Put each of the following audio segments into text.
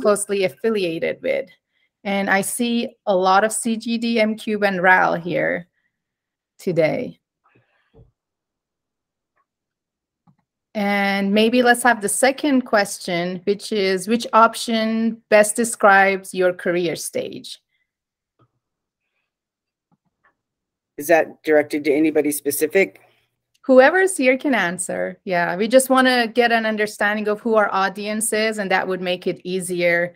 closely affiliated with. And I see a lot of CGD, MCube, and RAL here today. And maybe let's have the second question, which is, which option best describes your career stage? Is that directed to anybody specific? Whoever's here can answer. Yeah, we just want to get an understanding of who our audience is, and that would make it easier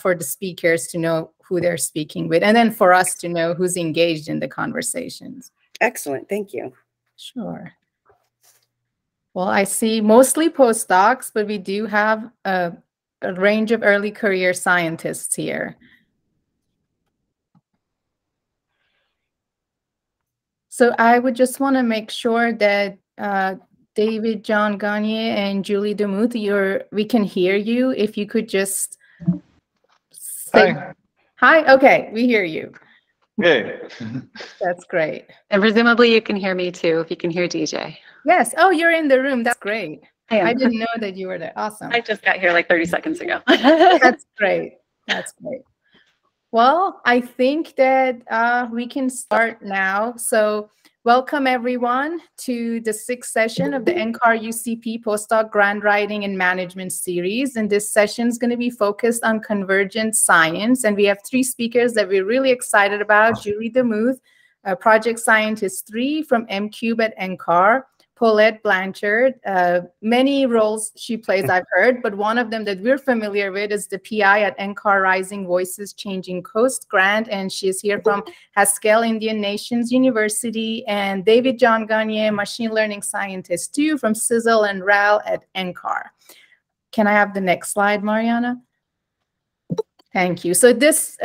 for the speakers to know who they're speaking with, and then for us to know who's engaged in the conversations. Excellent, thank you. Sure. Well, I see mostly postdocs, but we do have a range of early career scientists here. So I would just want to make sure that David John Gagne and Julie DeMuth, we can hear you. If you could just say hi. Hi, okay, we hear you. Yay. That's great. And presumably you can hear me too, if you can hear DJ. Yes. Oh, you're in the room. That's great. I didn't know that you were there. Awesome. I just got here like 30 seconds ago. That's great. That's great. Well, I think that we can start now. So welcome everyone to the 6th session of the NCAR UCP Postdoc Grant Writing and Management Series. And this session is going to be focused on convergent science. And we have 3 speakers that we're really excited about. Julie DeMuth, Project Scientist 3 from MCube at NCAR. Paulette Blanchard, many roles she plays I've heard, but one of them that we're familiar with is the PI at NCAR Rising Voices Changing Coast Grant, and she's here from Haskell Indian Nations University, and David John Gagne, Machine Learning Scientist 2 from CISL and RAL at NCAR. Can I have the next slide, Mariana? Thank you. So this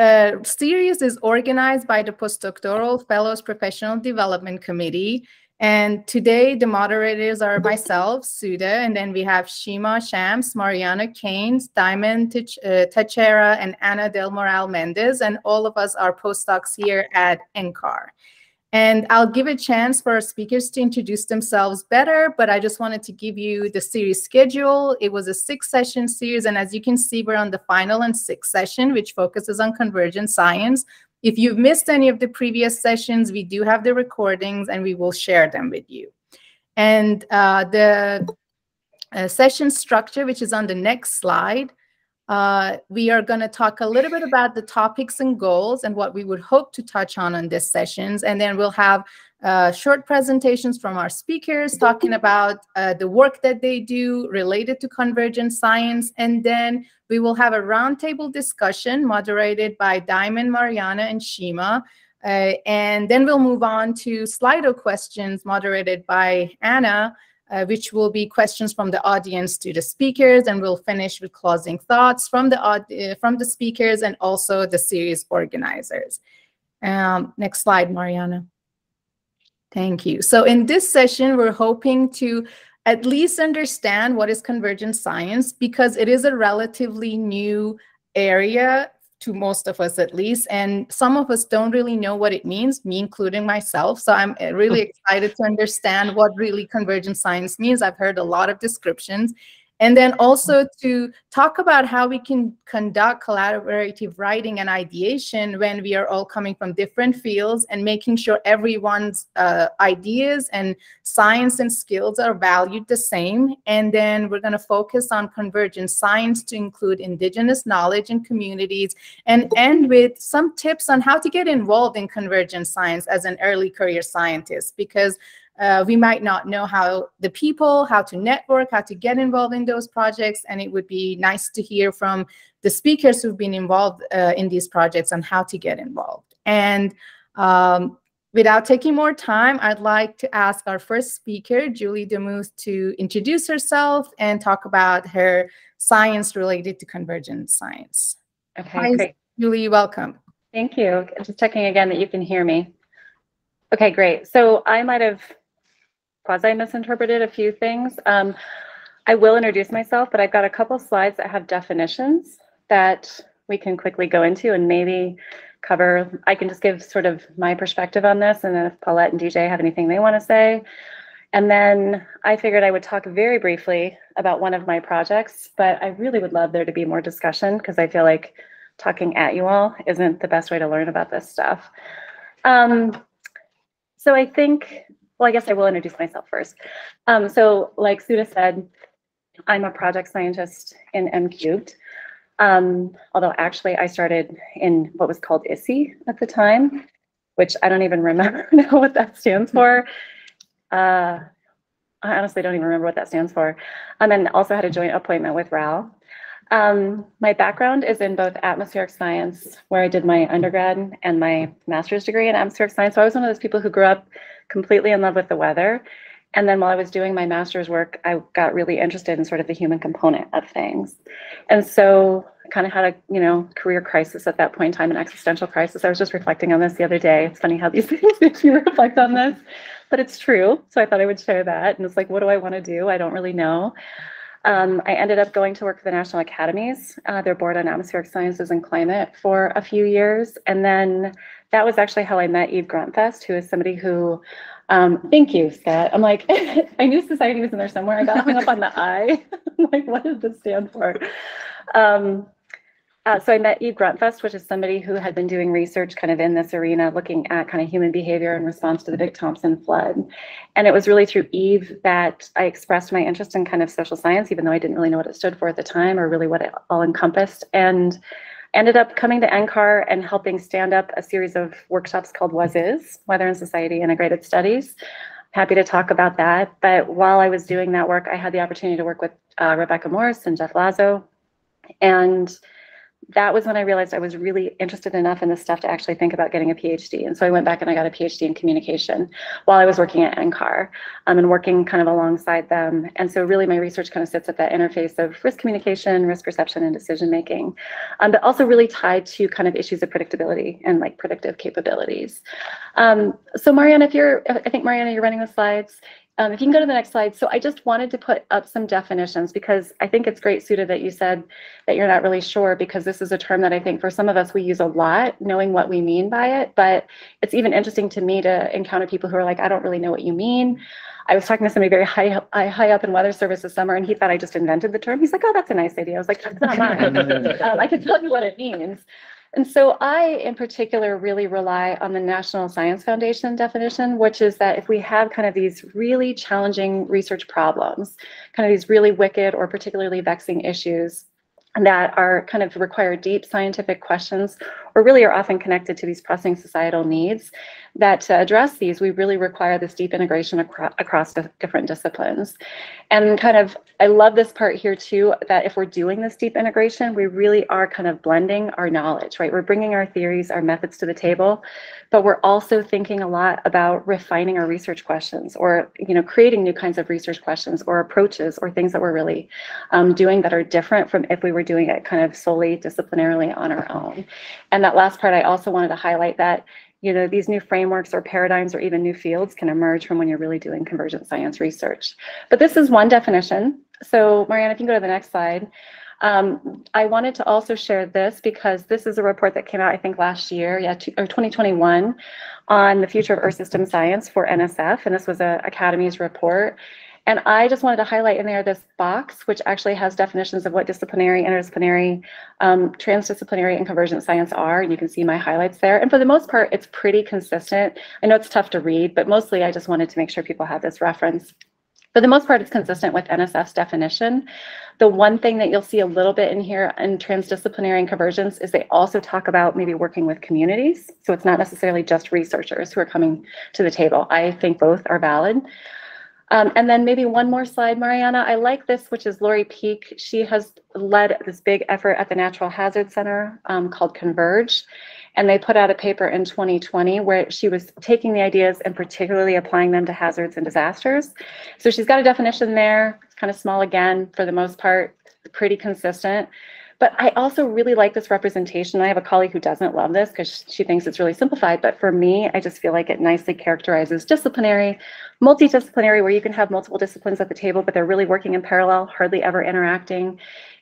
series is organized by the Postdoctoral Fellows Professional Development Committee. And today, the moderators are myself, Suda, and then we have Shima Shams, Mariana Keynes, Diamond Teixeira, and Ana Del Moral Mendez, and all of us are postdocs here at NCAR. And I'll give a chance for our speakers to introduce themselves better, but I just wanted to give you the series schedule. It was a 6-session series, and as you can see, we're on the final and 6th session, which focuses on convergent science. If you've missed any of the previous sessions, we do have the recordings and we will share them with you. And the session structure, which is on the next slide, we are going to talk a little bit about the topics and goals and what we would hope to touch on these sessions. And then we'll have short presentations from our speakers talking about the work that they do related to convergent science. And then we will have a roundtable discussion moderated by Diamond, Mariana, and Shima. And then we'll move on to Slido questions moderated by Anna, which will be questions from the audience to the speakers, and we'll finish with closing thoughts from the speakers and also the series organizers. Next slide, Mariana. Thank you. So in this session, we're hoping to at least understand what is convergent science, because it is a relatively new area to most of us at least, and some of us don't really know what it means, me including myself. So I'm really excited to understand what really convergent science means. I've heard a lot of descriptions. And then also to talk about how we can conduct collaborative writing and ideation when we are all coming from different fields, and making sure everyone's ideas and science and skills are valued the same. And then we're going to focus on convergent science to include indigenous knowledge and communities, and end with some tips on how to get involved in convergent science as an early career scientist, because we might not know how the people, how to network, how to get involved in those projects, and it would be nice to hear from the speakers who've been involved in these projects on how to get involved. And without taking more time, I'd like to ask our first speaker, Julie DeMuth, to introduce herself and talk about her science related to convergent science. Okay, hi, great. Julie, welcome. Thank you. Just checking again that you can hear me. Okay, great. So I might have quasi-misinterpreted a few things. I will introduce myself, but I've got a couple slides that have definitions that we can quickly go into and maybe cover. I can just give sort of my perspective on this, and then if Paulette and DJ have anything they want to say. And then I figured I would talk very briefly about one of my projects, but I really would love there to be more discussion because I feel like talking at you all isn't the best way to learn about this stuff. So I think, well, I guess I will introduce myself first. So like Suda said, I'm a project scientist in MCubed. Although actually I started in what was called ISSI at the time, which I don't even remember now what that stands for. I honestly don't even remember what that stands for. And also had a joint appointment with RAL. My background is in both atmospheric science, where I did my undergrad and my master's degree in atmospheric science. So I was one of those people who grew up completely in love with the weather. And then while I was doing my master's work, I got really interested in sort of the human component of things. And so I kind of had a, you know, career crisis at that point in time, an existential crisis. I was just reflecting on this the other day. It's funny how these things make you reflect on this, but it's true. So I thought I would share that. And it's like, what do I want to do? I don't really know. I ended up going to work for the National Academies, their board on atmospheric sciences and climate for a few years. And then that was actually how I met Eve Gruntfest, who is somebody who, thank you, Scott. I'm like, I knew society was in there somewhere. I got hung up on the I. I'm like, what does this stand for? So I met Eve Gruntfest, which is somebody who had been doing research kind of in this arena, looking at kind of human behavior in response to the Big Thompson flood. And it was really through Eve that I expressed my interest in kind of social science, even though I didn't really know what it stood for at the time or really what it all encompassed. And ended up coming to NCAR and helping stand up a series of workshops called WAS-IS, Weather and Society Integrated Studies. Happy to talk about that. But while I was doing that work, I had the opportunity to work with Rebecca Morss and Jeff Lazo. And that was when I realized I was really interested enough in this stuff to actually think about getting a PhD. And so I went back and I got a PhD in communication while I was working at NCAR and working kind of alongside them. And so really my research kind of sits at that interface of risk communication, risk perception, and decision-making, but also really tied to kind of issues of predictability and like predictive capabilities. So Mariana, if you're, I think Mariana, you're running the slides. If you can go to the next slide. So I just wanted to put up some definitions because I think it's great, Suda, that you said that you're not really sure, because this is a term that I think for some of us we use a lot, knowing what we mean by it. But it's even interesting to me to encounter people who are like, I don't really know what you mean. I was talking to somebody very high up in Weather Service this summer, and he thought I just invented the term. He's like, oh, that's a nice idea. I was like, that's not mine. I can tell you what it means. And so I, in particular, really rely on the National Science Foundation definition, which is that if we have kind of these really challenging research problems, kind of these really wicked or particularly vexing issues that are kind of require deep scientific questions or really are often connected to these pressing societal needs, that to address these, we really require this deep integration across different disciplines. And kind of, I love this part here too, that if we're doing this deep integration, we really are kind of blending our knowledge, right? We're bringing our theories, our methods to the table, but we're also thinking a lot about refining our research questions or, you know, creating new kinds of research questions or approaches or things that we're really doing that are different from if we were doing it kind of solely disciplinarily on our own. And that last part, I also wanted to highlight that, you know, these new frameworks or paradigms or even new fields can emerge from when you're really doing convergent science research. But this is one definition. So Mariana, if you can go to the next slide. I wanted to also share this because this is a report that came out, I think last year, yeah, or 2021, on the future of Earth system science for NSF. And this was an Academy's report. And I just wanted to highlight in there this box, which actually has definitions of what disciplinary, interdisciplinary, transdisciplinary, and convergent science are. And you can see my highlights there. And for the most part, it's pretty consistent. I know it's tough to read, but mostly I just wanted to make sure people have this reference. For the most part, it's consistent with NSF's definition. The one thing that you'll see a little bit in here in transdisciplinary and convergence is they also talk about maybe working with communities. So it's not necessarily just researchers who are coming to the table. I think both are valid. And then maybe one more slide, Mariana. I like this, which is Lori Peake. She has led this big effort at the Natural Hazard Center called Converge. And they put out a paper in 2020 where she was taking the ideas and particularly applying them to hazards and disasters. So she's got a definition there. It's kind of small again, for the most part, pretty consistent. But I also really like this representation. I have a colleague who doesn't love this because she thinks it's really simplified. But for me, I just feel like it nicely characterizes disciplinary, multidisciplinary, where you can have multiple disciplines at the table, but they're really working in parallel, hardly ever interacting.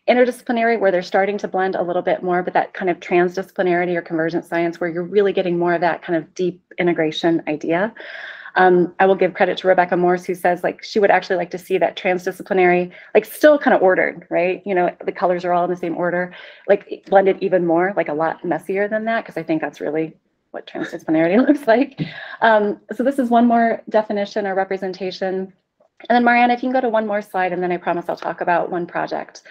Interdisciplinary, where they're starting to blend a little bit more, but that kind of transdisciplinarity or convergent science, where you're really getting more of that kind of deep integration idea. I will give credit to Rebecca Morss, who says like she would actually like to see that transdisciplinary, like still kind of ordered, right? You know, the colors are all in the same order, like blended even more, like a lot messier than that, because I think that's really what transdisciplinarity looks like. So this is one more definition or representation. And then Marianne, if you can go to one more slide, and then I promise I'll talk about one project.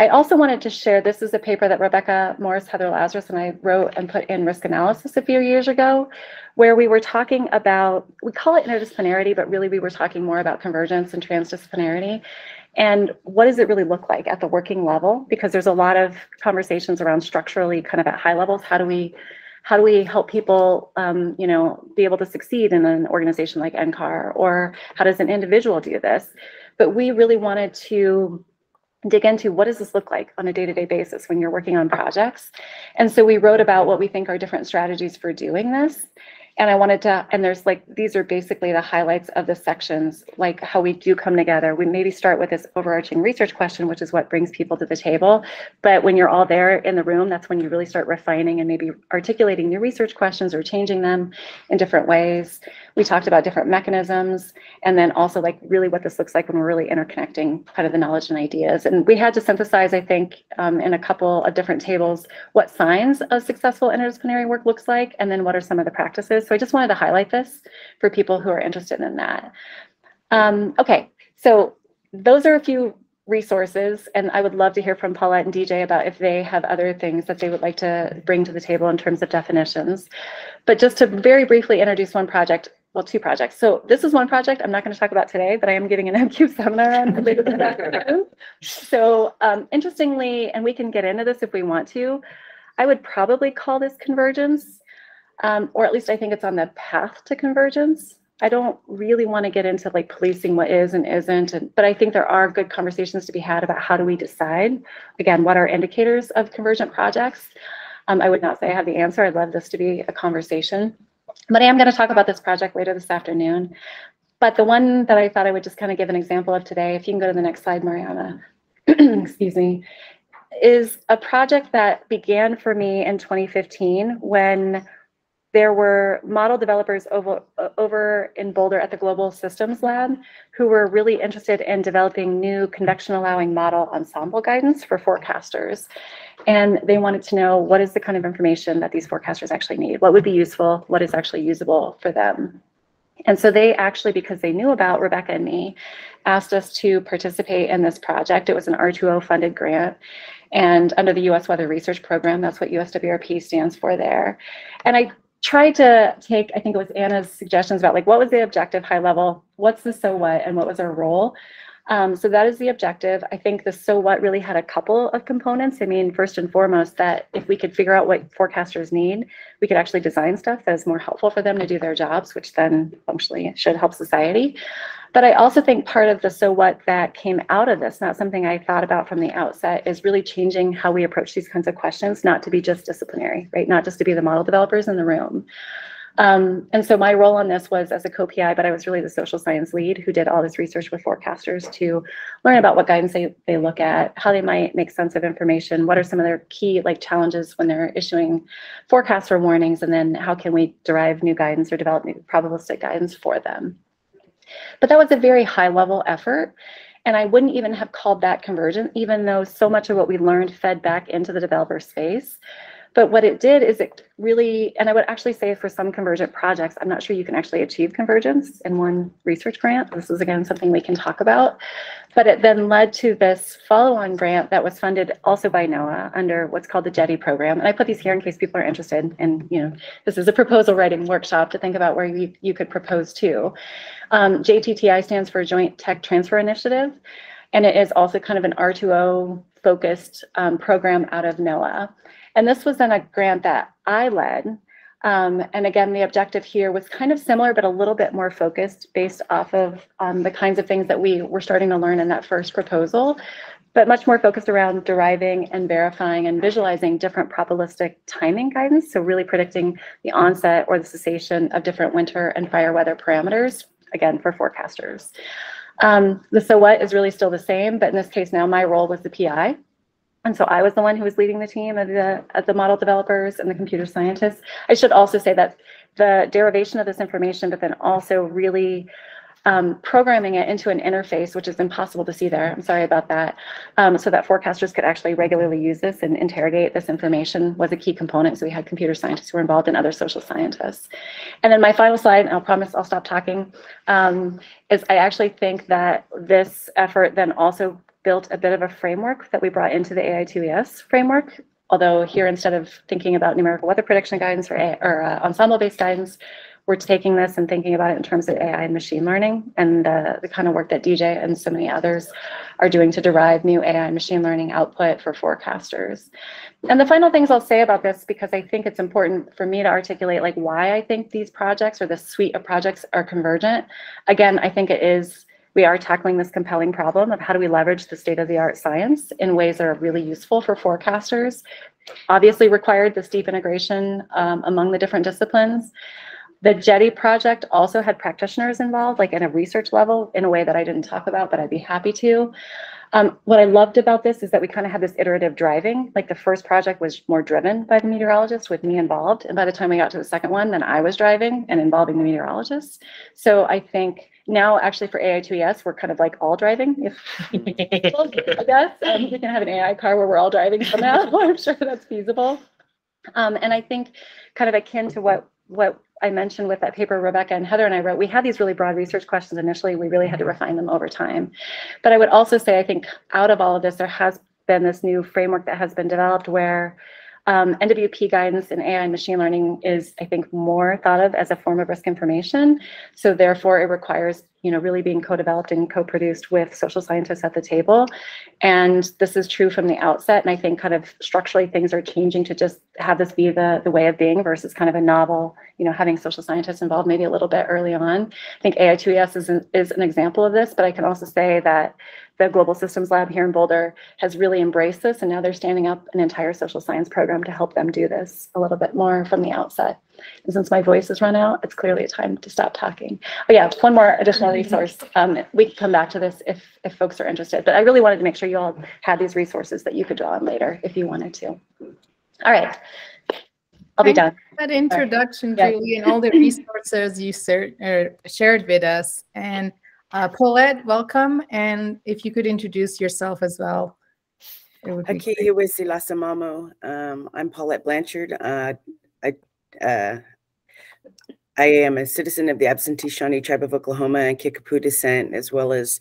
I also wanted to share, this is a paper that Rebecca Morss, Heather Lazarus, and I wrote and put in Risk Analysis a few years ago, where we were talking about, we call it interdisciplinarity, but really we were talking more about convergence and transdisciplinarity. And what does it really look like at the working level? Because there's a lot of conversations around structurally kind of at high levels. How do we help people, you know, be able to succeed in an organization like NCAR, or how does an individual do this? But we really wanted to dig into what does this look like on a day-to-day basis when you're working on projects. And so we wrote about what we think are different strategies for doing this. And I wanted to, and there's like, these are basically the highlights of the sections, like how we do come together. We maybe start with this overarching research question, which is what brings people to the table. But when you're all there in the room, that's when you really start refining and maybe articulating your research questions or changing them in different ways. We talked about different mechanisms, and then also like really what this looks like when we're really interconnecting kind of the knowledge and ideas. And we had to synthesize, I think, in a couple of different tables, what signs of successful interdisciplinary work looks like, and then what are some of the practices. So I just wanted to highlight this for people who are interested in that. Okay, so those are a few resources, and I would love to hear from Paulette and DJ about if they have other things that they would like to bring to the table in terms of definitions. But just to very briefly introduce one project, well, two projects. So this is one project I'm not going to talk about today, but I am giving an MCube seminar on later this afternoon. So interestingly, and we can get into this if we want to, I would probably call this convergence. Or at least I think it's on the path to convergence. I don't really want to get into like policing what is and isn't, but I think there are good conversations to be had about how do we decide, again, what are indicators of convergent projects. I would not say I have the answer. I'd love this to be a conversation. But I am going to talk about this project later this afternoon. But the one that I thought I would just kind of give an example of today, if you can go to the next slide, Mariana, excuse me, is a project that began for me in 2015 when there were model developers over in Boulder at the Global Systems Lab who were really interested in developing new convection allowing model ensemble guidance for forecasters. And they wanted to know what is the kind of information that these forecasters actually need, what would be useful, what is actually usable for them. And so they actually, because they knew about Rebecca and me, asked us to participate in this project. It was an R2O funded grant. And under the US Weather Research Program, that's what USWRP stands for there. And I tried to take, I think it was Anna's suggestions about like, what was the objective high level, what's the so what, and what was our role? So that is the objective. I think the so what really had a couple of components. I mean, first and foremost, that if we could figure out what forecasters need, we could actually design stuff that is more helpful for them to do their jobs, which then functionally should help society. But I also think part of the so what that came out of this, not something I thought about from the outset, is really changing how we approach these kinds of questions, not to be just disciplinary, right? Not just to be the model developers in the room. And so my role on this was as a co-PI, but I was really the social science lead who did all this research with forecasters to learn about what guidance they look at, how they might make sense of information, what are some of their key like challenges when they're issuing forecasts or warnings, and then how can we derive new guidance or develop new probabilistic guidance for them. But that was a very high level effort. And I wouldn't even have called that convergent, even though so much of what we learned fed back into the developer space. But what it did is it really, and I would actually say for some convergent projects, I'm not sure you can actually achieve convergence in one research grant. This is, again, something we can talk about. But it then led to this follow-on grant that was funded also by NOAA under what's called the JETI program. And I put these here in case people are interested. And, you know, this is a proposal writing workshop to think about where you could propose to. JTTI stands for Joint Tech Transfer Initiative. And it is also kind of an R2O-focused program out of NOAA. And this was then a grant that I led. And again, the objective here was kind of similar, but a little bit more focused based off of the kinds of things that we were starting to learn in that first proposal, but much more focused around deriving and verifying and visualizing different probabilistic timing guidance. So really predicting the onset or the cessation of different winter and fire weather parameters, again, for forecasters. The so what is really still the same, but in this case now my role was the PI. And so I was the one who was leading the team of the model developers and the computer scientists. I should also say that the derivation of this information, but then also really programming it into an interface, which is impossible to see there. I'm sorry about that. So that forecasters could actually regularly use this and interrogate this information was a key component. So we had computer scientists who were involved and other social scientists. And then my final slide, and I promise I'll stop talking, is I actually think that this effort then also built a bit of a framework that we brought into the AI2ES framework. Although here, instead of thinking about numerical weather prediction guidance or ensemble-based guidance, we're taking this and thinking about it in terms of AI and machine learning and the kind of work that DJ and so many others are doing to derive new AI and machine learning output for forecasters. And the final things I'll say about this, because I think it's important for me to articulate like why I think these projects or this suite of projects are convergent. Again, I think it is, we are tackling this compelling problem of how do we leverage the state-of-the-art science in ways that are really useful for forecasters. Obviously required this deep integration among the different disciplines. The JETI project also had practitioners involved, like in a research level, in a way that I didn't talk about, but I'd be happy to. What I loved about this is that we kind of had this iterative driving. Like the first project was more driven by the meteorologist with me involved. And by the time we got to the second one, then I was driving and involving the meteorologists. So I think now actually for AI2ES, we're kind of like all driving, if I guess. We can have an AI car where we're all driving somehow. I'm sure that's feasible. And I think kind of akin to what I mentioned with that paper Rebecca and Heather and I wrote, we had these really broad research questions initially. We really had to refine them over time. But I would also say, I think out of all of this, there has been this new framework that has been developed where NWP guidance in AI and machine learning is, I think, more thought of as a form of risk information. So therefore, it requires, you know, really being co-developed and co-produced with social scientists at the table. And this is true from the outset. And I think kind of structurally things are changing to just have this be the way of being versus kind of a novel, you know, having social scientists involved maybe a little bit early on. I think AI2ES is an example of this, but I can also say that the Global Systems Lab here in Boulder has really embraced this, and now they're standing up an entire social science program to help them do this a little bit more from the outset. And since my voice has run out, it's clearly a time to stop talking. Oh yeah, one more additional resource. We can come back to this if folks are interested, but I really wanted to make sure you all had these resources that you could draw on later if you wanted to. All right. I'll be done. That introduction, Julie, and all the resources you shared with us. And Paulette, welcome, and if you could introduce yourself as well. Okay, I'm Paulette Blanchard. I am a citizen of the Absentee Shawnee tribe of Oklahoma and Kickapoo descent, as well as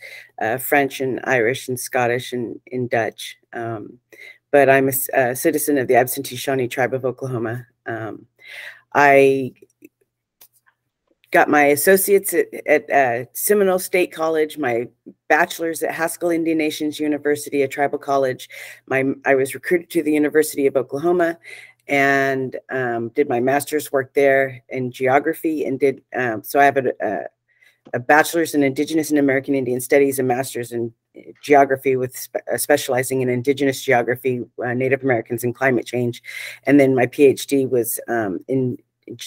French and Irish and Scottish and Dutch. But I'm a citizen of the Absentee Shawnee tribe of Oklahoma. I got my associates at Seminole State College, my bachelor's at Haskell Indian Nations University, a tribal college. I was recruited to the University of Oklahoma and did my master's work there in geography and did, so I have a bachelor's in Indigenous and American Indian Studies, a master's in geography with specializing in Indigenous geography, Native Americans and climate change. And then my PhD was in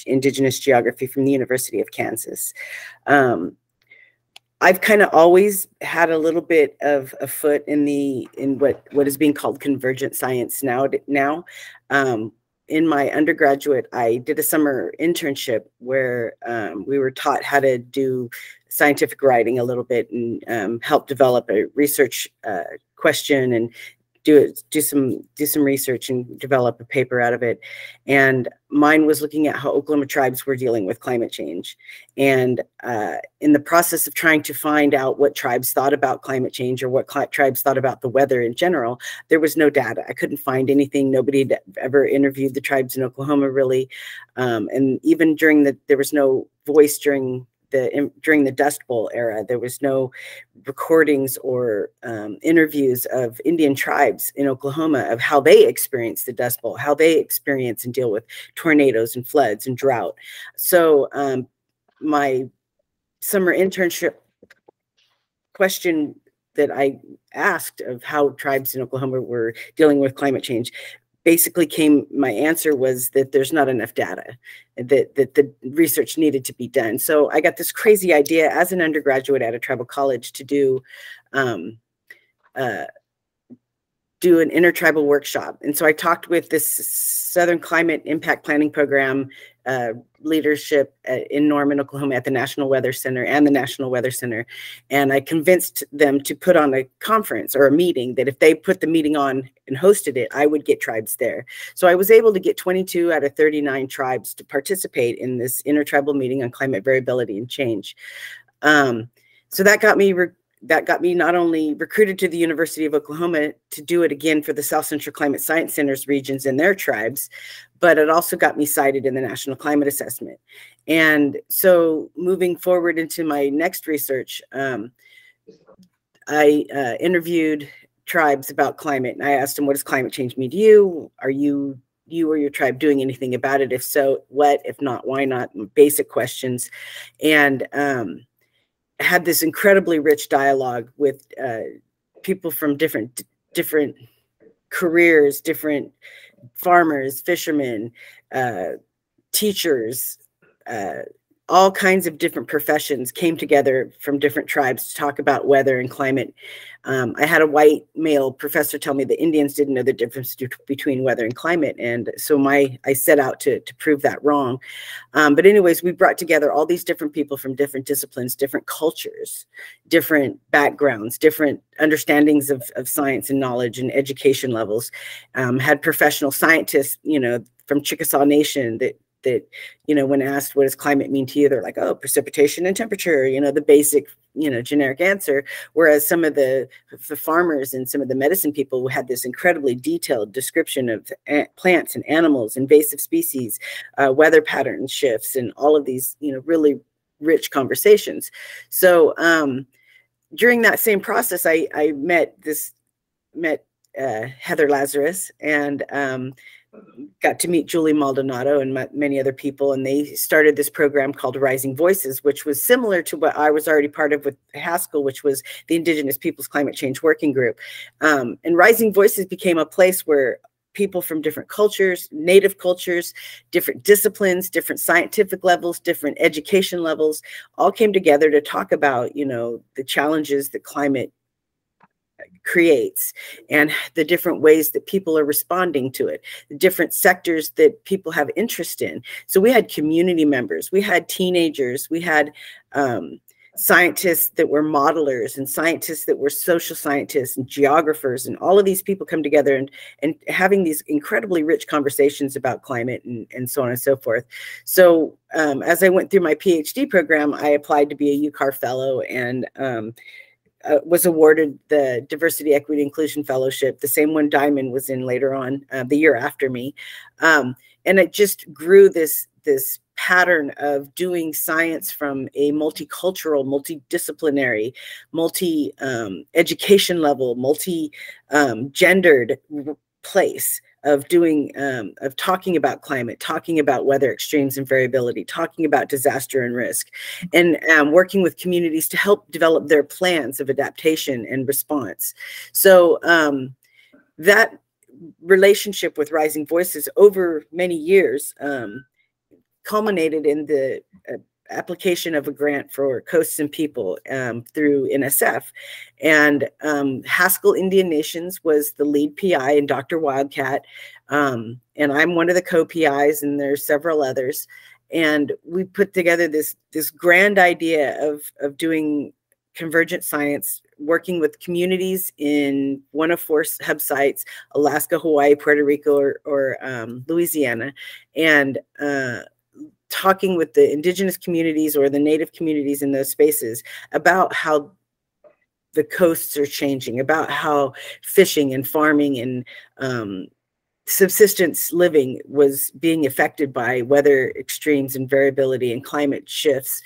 Indigenous geography from the University of Kansas. I've kind of always had a little bit of a foot in what is being called convergent science now. In my undergraduate, I did a summer internship where we were taught how to do scientific writing a little bit and help develop a research question and do some research and develop a paper out of it. And mine was looking at how Oklahoma tribes were dealing with climate change. And in the process of trying to find out what tribes thought about climate change or what tribes thought about the weather in general, there was no data. I couldn't find anything. Nobody had ever interviewed the tribes in Oklahoma really. And even during there was no voice during the Dust Bowl era, there was no recordings or interviews of Indian tribes in Oklahoma of how they experienced the Dust Bowl, how they experience and deal with tornadoes and floods and drought. So my summer internship question that I asked of how tribes in Oklahoma were dealing with climate change, basically my answer was that there's not enough data, that the research needed to be done. So I got this crazy idea as an undergraduate at a tribal college to do do an intertribal workshop. And so I talked with this Southern Climate Impact Planning Program leadership in Norman, Oklahoma at the National Weather Center and the National Weather Center. And I convinced them to put on a conference or a meeting that if they put the meeting on and hosted it, I would get tribes there. So I was able to get 22 out of 39 tribes to participate in this intertribal meeting on climate variability and change. So that got me not only recruited to the University of Oklahoma to do it again for the South Central Climate Science Center's regions and their tribes, but it also got me cited in the National Climate Assessment. And so moving forward into my next research, I interviewed tribes about climate, and I asked them, what does climate change mean to you? Are you or your tribe doing anything about it? If so, what? If not, why not? Basic questions. And had this incredibly rich dialogue with people from different careers, different farmers, fishermen, teachers, all kinds of different professions came together from different tribes to talk about weather and climate. I had a white male professor tell me the Indians didn't know the difference between weather and climate. And so I set out to prove that wrong. But anyways, we brought together all these different people from different disciplines, different cultures, different backgrounds, different understandings of science and knowledge and education levels. Had professional scientists, you know, from Chickasaw Nation that, you know, when asked, what does climate mean to you? They're like, oh, precipitation and temperature, you know, the basic, you know, generic answer. Whereas some of the farmers and some of the medicine people had this incredibly detailed description of plants and animals, invasive species, weather pattern shifts, and all of these, you know, really rich conversations. So during that same process, I met Heather Lazarus, and got to meet Julie Maldonado and many other people. And they started this program called Rising Voices, which was similar to what I was already part of with Haskell, which was the Indigenous Peoples Climate Change Working Group. And Rising Voices became a place where people from different cultures, native cultures, different disciplines, different scientific levels, different education levels, all came together to talk about, you know, the challenges that climate creates and the different ways that people are responding to it, the different sectors that people have interest in. So we had community members, we had teenagers, we had scientists that were modelers and scientists that were social scientists and geographers, and all of these people come together and having these incredibly rich conversations about climate and so on and so forth. So as I went through my PhD program, I applied to be a UCAR fellow and was awarded the Diversity, Equity, Inclusion Fellowship, the same one Diamond was in later on, the year after me. And it just grew this pattern of doing science from a multicultural, multidisciplinary, multi-education level, multi-gendered place of talking about climate, talking about weather extremes and variability, talking about disaster and risk, and working with communities to help develop their plans of adaptation and response. So that relationship with Rising Voices over many years culminated in the application of a grant for coasts and people through NSF. And Haskell Indian Nations was the lead PI and Dr. Wildcat. And I'm one of the co-PIs, and there's several others. And we put together this grand idea of doing convergent science, working with communities in one of four hub sites, Alaska, Hawaii, Puerto Rico, or Louisiana. And talking with the indigenous communities or the native communities in those spaces about how the coasts are changing, about how fishing and farming and subsistence living was being affected by weather extremes and variability and climate shifts.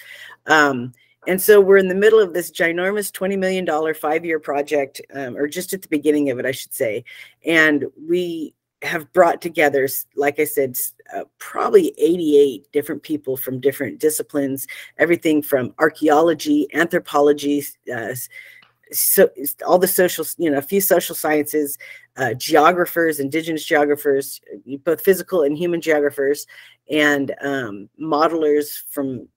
And so we're in the middle of this ginormous $20 million 5-year project, or just at the beginning of it, I should say. And we have brought together, like I said, probably 88 different people from different disciplines, everything from archaeology, anthropology, so all the social, you know, a few social sciences, geographers, indigenous geographers, both physical and human geographers, and modelers from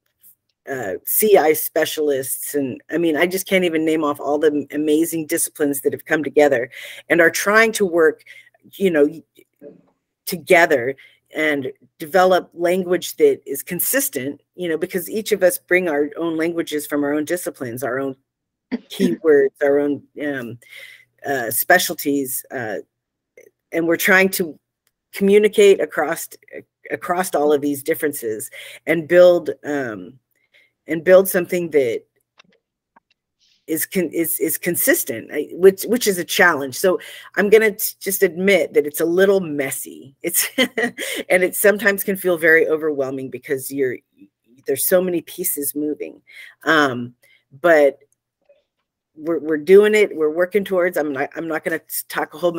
CI specialists, and I mean, I just can't even name off all the amazing disciplines that have come together and are trying to work, you know, together and develop language that is consistent, you know, because each of us bring our own languages from our own disciplines, our own keywords, our own specialties, and we're trying to communicate across all of these differences and build something that is consistent, which is a challenge. So I'm gonna just admit that it's a little messy. It's and it sometimes can feel very overwhelming because there's so many pieces moving, but we're doing it. We're working towards. I'm not going to talk a whole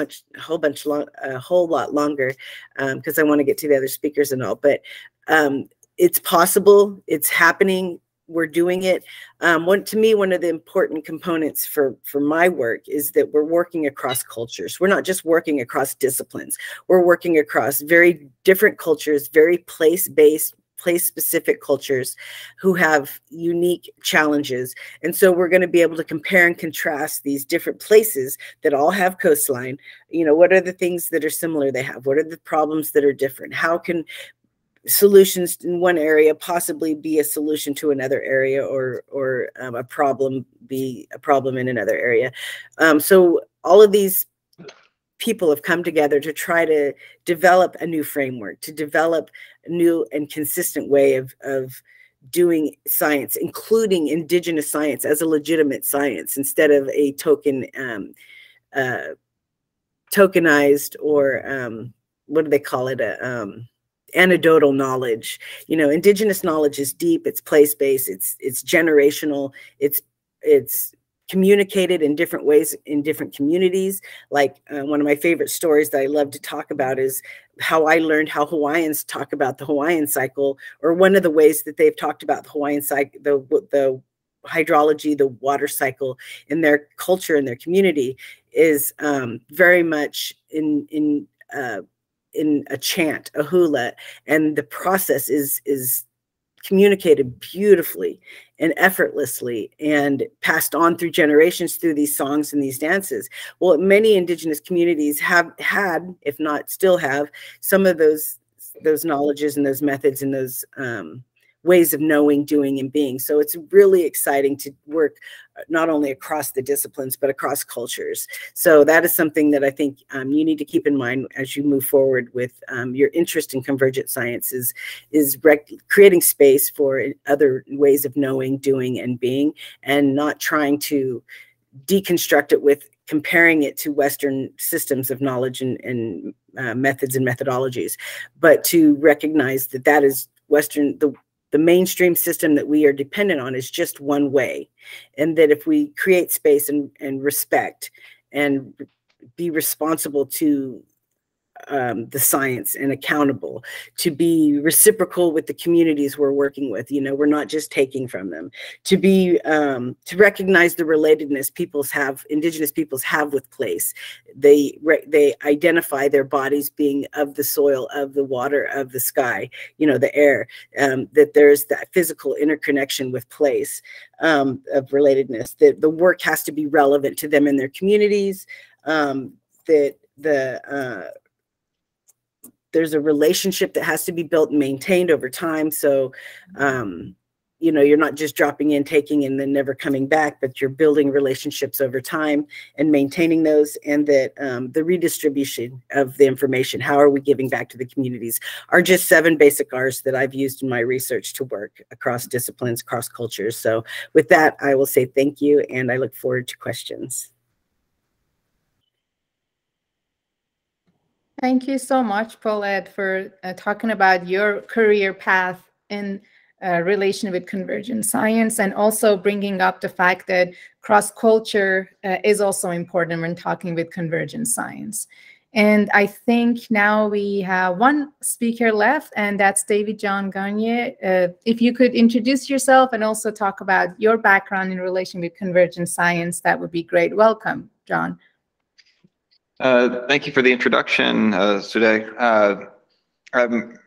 lot longer because I want to get to the other speakers and all. But it's possible. It's happening. We're doing it. To me, one of the important components for my work is that we're working across cultures. We're not just working across disciplines. We're working across very different cultures, very place-based, place-specific cultures who have unique challenges. And so we're going to be able to compare and contrast these different places that all have coastline. You know, what are the things that are similar they have? What are the problems that are different? How can solutions in one area possibly be a solution to another area, or a problem be a problem in another area? So all of these people have come together to try to develop a new framework, to develop a new and consistent way of doing science, including indigenous science as a legitimate science instead of a tokenized or what do they call it? Anecdotal knowledge. You know, indigenous knowledge is deep. It's place-based. It's generational. It's communicated in different ways in different communities. Like one of my favorite stories that I love to talk about is how I learned how Hawaiians talk about the Hawaiian cycle, or one of the ways that they've talked about the Hawaiian cycle, the hydrology, the water cycle in their culture and their community is very much in a chant, a hula, and the process is communicated beautifully and effortlessly and passed on through generations through these songs and these dances. Well, many indigenous communities have had, if not still have, some of those knowledges and those methods and those ways of knowing, doing, and being. So it's really exciting to work not only across the disciplines, but across cultures. So that is something that I think you need to keep in mind as you move forward with your interest in convergent sciences, is creating space for other ways of knowing, doing, and being, and not trying to deconstruct it with comparing it to Western systems of knowledge and methods and methodologies, but to recognize that that is Western, the mainstream system that we are dependent on is just one way. And that if we create space and respect and be responsible to the science and accountable, to be reciprocal with the communities we're working with, you know, we're not just taking from them, to be, to recognize the relatedness indigenous peoples have with place. They identify their bodies being of the soil, of the water, of the sky, you know, the air, that there's that physical interconnection with place, of relatedness, that the work has to be relevant to them in their communities, that there's a relationship that has to be built and maintained over time. So, you know, you're not just dropping in, taking, and then never coming back, but you're building relationships over time and maintaining those. And that the redistribution of the information, how are we giving back to the communities, are just 7 basic R's that I've used in my research to work across disciplines, across cultures. So with that, I will say thank you, and I look forward to questions. Thank you so much, Paulette, for talking about your career path in relation with convergent science, and also bringing up the fact that cross-culture is also important when talking with convergent science. And I think now we have one speaker left, and that's David John Gagne. If you could introduce yourself and also talk about your background in relation with convergent science, that would be great. Welcome, John. Thank you for the introduction, today. I'm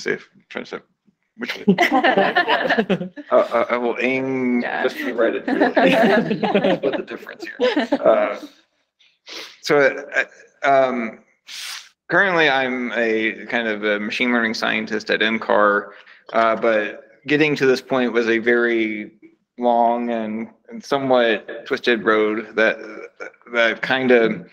trying to Which one? I will aim just to write it. What the difference here? So currently, I'm a kind of a machine learning scientist at NCAR, but getting to this point was a very long and somewhat twisted road that I've kind of.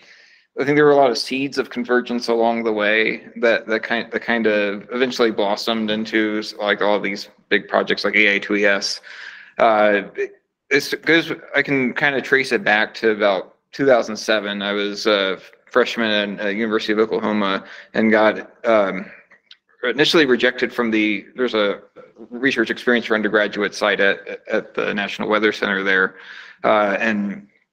I think there were a lot of seeds of convergence along the way that kind of eventually blossomed into like all of these big projects like AI2ES. It goes. I can kind of trace it back to about 2007. I was a freshman at University of Oklahoma and got initially rejected from the. There's a research experience for undergraduate site at the National Weather Center there,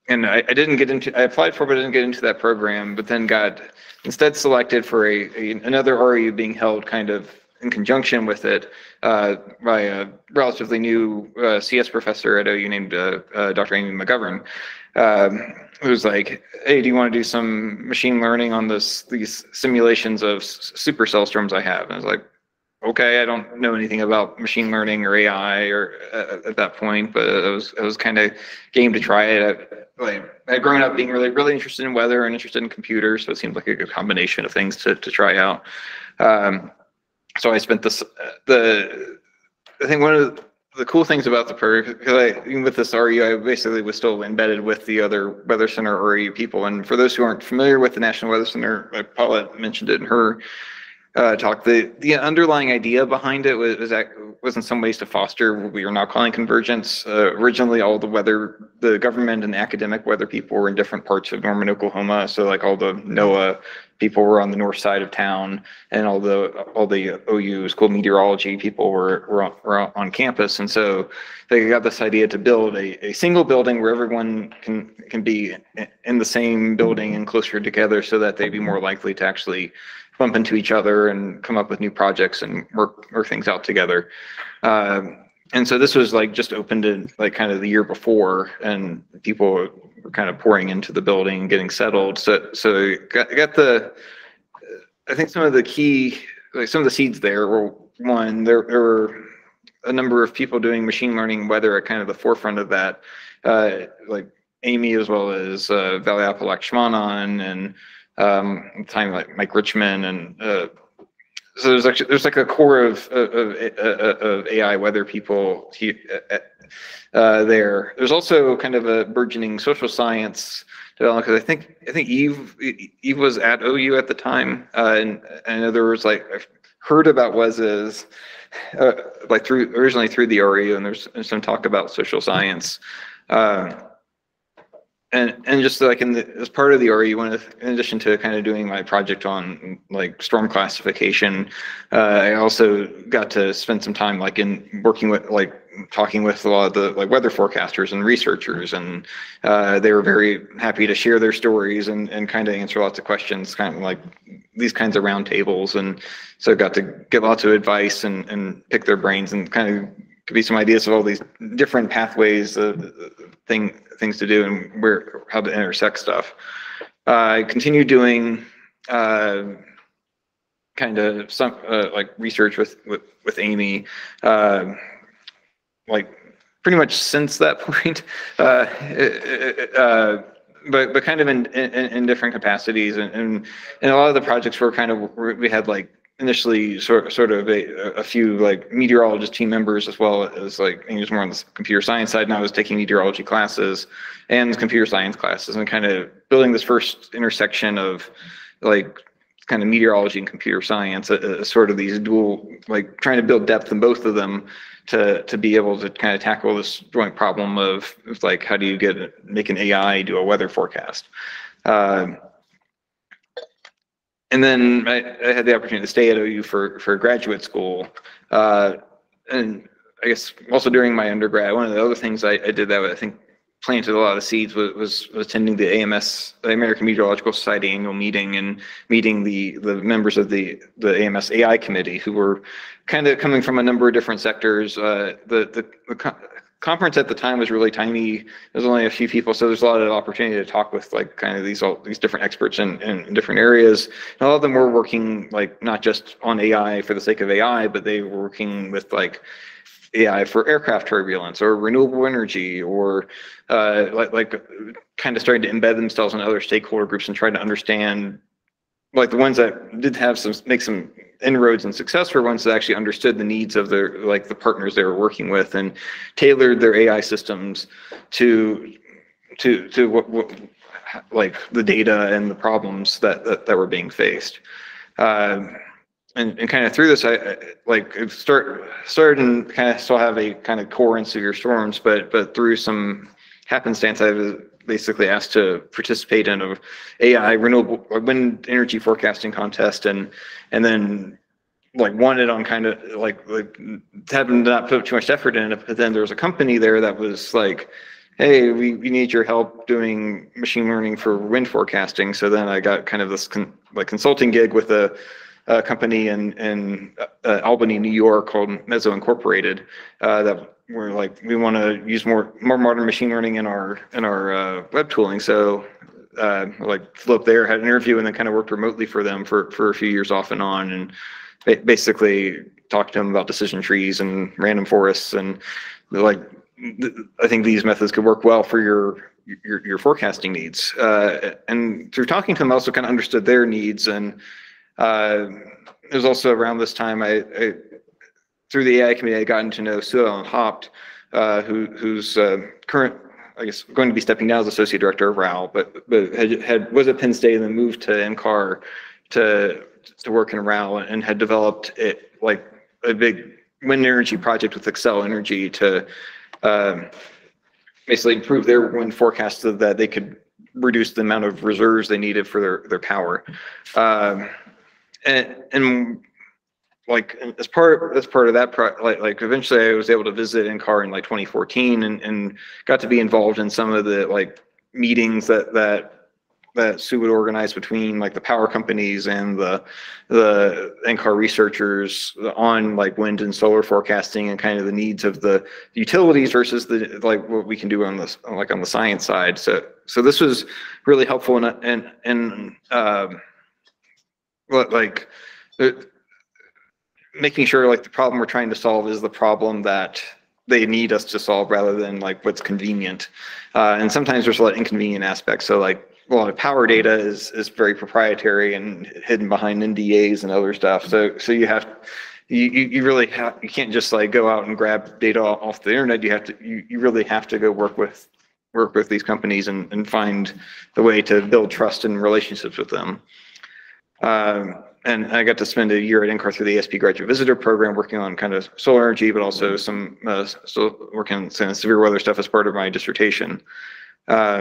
And I didn't get into. I applied for, but didn't get into that program. But then got instead selected for another RU being held kind of in conjunction with it by a relatively new CS professor at OU named Dr. Amy McGovern, who was like, "Hey, do you want to do some machine learning on these simulations of supercell storms I have?" And I was like, "Okay, I don't know anything about machine learning or AI or at that point, but I was kind of game to try it." I'd grown up being really, really interested in weather and interested in computers, so it seemed like a good combination of things to try out. So I spent I think one of the cool things about the program, because even with this RU, I basically was still embedded with the other Weather Center RU people. And for those who aren't familiar with the National Weather Center, like Paulette mentioned it in her talk, the underlying idea behind it was in some ways to foster what we are now calling convergence. Originally, all the government and the academic weather people were in different parts of Norman, Oklahoma. So like all the NOAA people were on the north side of town, and all the OU school meteorology people were on campus. And so they got this idea to build a single building where everyone can be in the same building and closer together, so that they'd be more likely to actually bump into each other and come up with new projects and work things out together. And so this was like just opened in like kind of the year before, and people were kind of pouring into the building and getting settled. So got the, I think some of the key, like some of the seeds there were one, there were a number of people doing machine learning weather at kind of the forefront of that, like Amy, as well as Valley Apalachshmanan and time like Mike Richmond, and so there's like a core of AI weather people there. There's also kind of a burgeoning social science development, because I think Eve was at OU at the time, and I know there was like I've heard about WAS-IS like originally through the RU, and there's some talk about social science. And just like as part of the RU, in addition to kind of doing my project on like storm classification, I also got to spend some time like in working with like talking with a lot of the like weather forecasters and researchers, and they were very happy to share their stories and kind of answer lots of questions, kind of like these kinds of roundtables, and so I got to get lots of advice and pick their brains and kind of. Could be some ideas of all these different pathways of things to do and how to intersect stuff. I continue doing kind of some like research with Amy, like pretty much since that point, but kind of in different capacities, and a lot of the projects were kind of we had like. Initially, sort of a few like meteorologist team members, as well as like he was more on the computer science side, and I was taking meteorology classes and computer science classes, and kind of building this first intersection of like kind of meteorology and computer science, sort of these dual like trying to build depth in both of them to be able to kind of tackle this joint problem of like how do you make an AI do a weather forecast. And then I had the opportunity to stay at OU for graduate school. And I guess also during my undergrad, one of the other things I did that I think planted a lot of seeds was attending the AMS, the American Meteorological Society annual meeting, and meeting the members of the AMS AI committee, who were kind of coming from a number of different sectors. The conference at the time was really tiny. There's only a few people, so there's a lot of opportunity to talk with like kind of all these different experts in different areas. And a lot of them were working like not just on AI for the sake of AI, but they were working with like AI for aircraft turbulence or renewable energy, or like kind of starting to embed themselves in other stakeholder groups and trying to understand. Like the ones that did have make some inroads and success were ones that actually understood the needs of their the partners they were working with and tailored their AI systems to what like the data and the problems that were being faced. And kind of through this, I like started and kind of still have a kind of core in severe storms, but through some happenstance, I was basically asked to participate in a AI renewable wind energy forecasting contest, and then like won it on kind of like having not put too much effort in it. But then there was a company there that was like, hey, we need your help doing machine learning for wind forecasting. So then I got kind of this consulting gig with a company in Albany, New York called Mezzo Incorporated, that we're like, we want to use more modern machine learning in our web tooling. So like flew up there, had an interview, and then kind of worked remotely for them for a few years off and on, and basically talked to them about decision trees and random forests, and like I think these methods could work well for your forecasting needs. And through talking to them, I also kind of understood their needs, and it was also around this time I through the AI community, I gotten to know Sue Ellen Haupt, who's current, I guess, going to be stepping down as associate director of RAL, but was at Penn State and then moved to NCAR to work in RAL, and had developed it like a big wind energy project with Xcel Energy to basically improve their wind forecast so that they could reduce the amount of reserves they needed for their power, and like as part of that, like eventually I was able to visit NCAR in like 2014, and got to be involved in some of the like meetings that Sue would organize between like the power companies and the NCAR researchers on like wind and solar forecasting, and kind of the needs of the utilities versus the like what we can do on this like on the science side. So this was really helpful, and like making sure like the problem we're trying to solve is the problem that they need us to solve, rather than like what's convenient. And sometimes there's a lot of inconvenient aspects. So like a lot of power data is very proprietary and hidden behind NDAs and other stuff. So you have, you can't just like go out and grab data off the internet. You have to, you really have to go work with these companies and find the way to build trust and relationships with them. And I got to spend a year at NCAR through the ASP graduate visitor program, working on kind of solar energy, but also some working on some severe weather stuff as part of my dissertation. I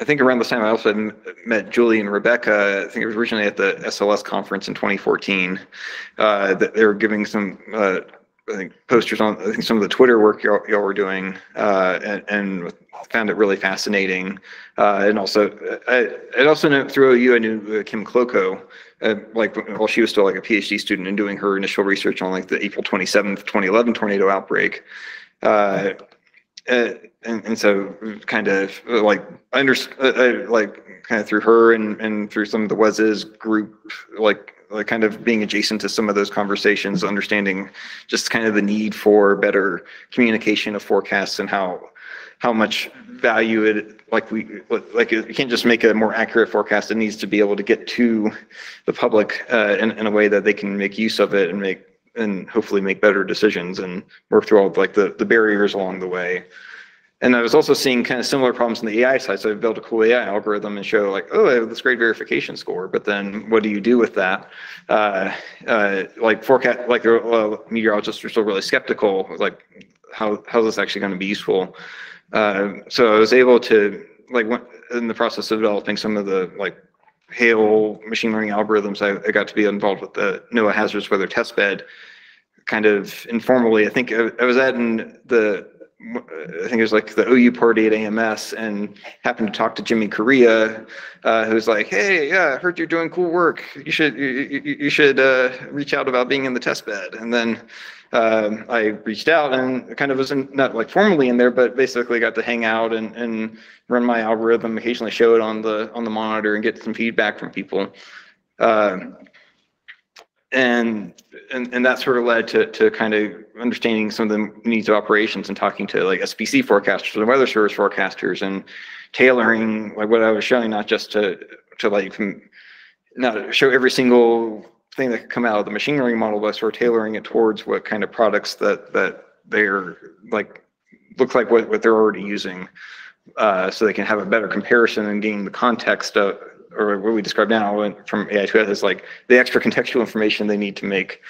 think around this time I also met Julie and Rebecca. I think it was originally at the SLS conference in 2014. That they were giving some I think posters on some of the Twitter work y'all were doing, and found it really fascinating. And also, I also know through OU I knew Kim Kloko, like while she was still like a PhD student and doing her initial research on like the April 27th, 2011 tornado outbreak. And so kind of like like kind of through her and through some of the WAS-IS group, like kind of being adjacent to some of those conversations, understanding just kind of the need for better communication of forecasts, and how much value it, like you can't just make a more accurate forecast. It needs to be able to get to the public in a way that they can make use of it and hopefully make better decisions and work through all of, like the barriers along the way. And I was also seeing kind of similar problems on the AI side. So I built a cool AI algorithm and show like, oh, I have this great verification score, but then what do you do with that? Like forecast, like meteorologists are still really skeptical, like how is this actually going to be useful? So I was able to like in the process of developing some of the like hail machine learning algorithms, I got to be involved with the NOAA hazardous weather testbed, kind of informally. I think I was at in the I think it was like the OU party at AMS, and happened to talk to Jimmy Correa, who's like, "Hey, yeah, I heard you're doing cool work. You should reach out about being in the test bed." And then I reached out and kind of was not like formally in there, but basically got to hang out and run my algorithm, occasionally show it on the monitor, and get some feedback from people. And that sort of led to kind of understanding some of the needs of operations and talking to like SPC forecasters and weather service forecasters and tailoring like what I was showing, not just to like not show every single thing that could come out of the machine learning model, but sort of tailoring it towards what kind of products that they're like look like what they're already using, so they can have a better comparison and gain the context of, or what we describe now from AI2ES is like the extra contextual information they need to make,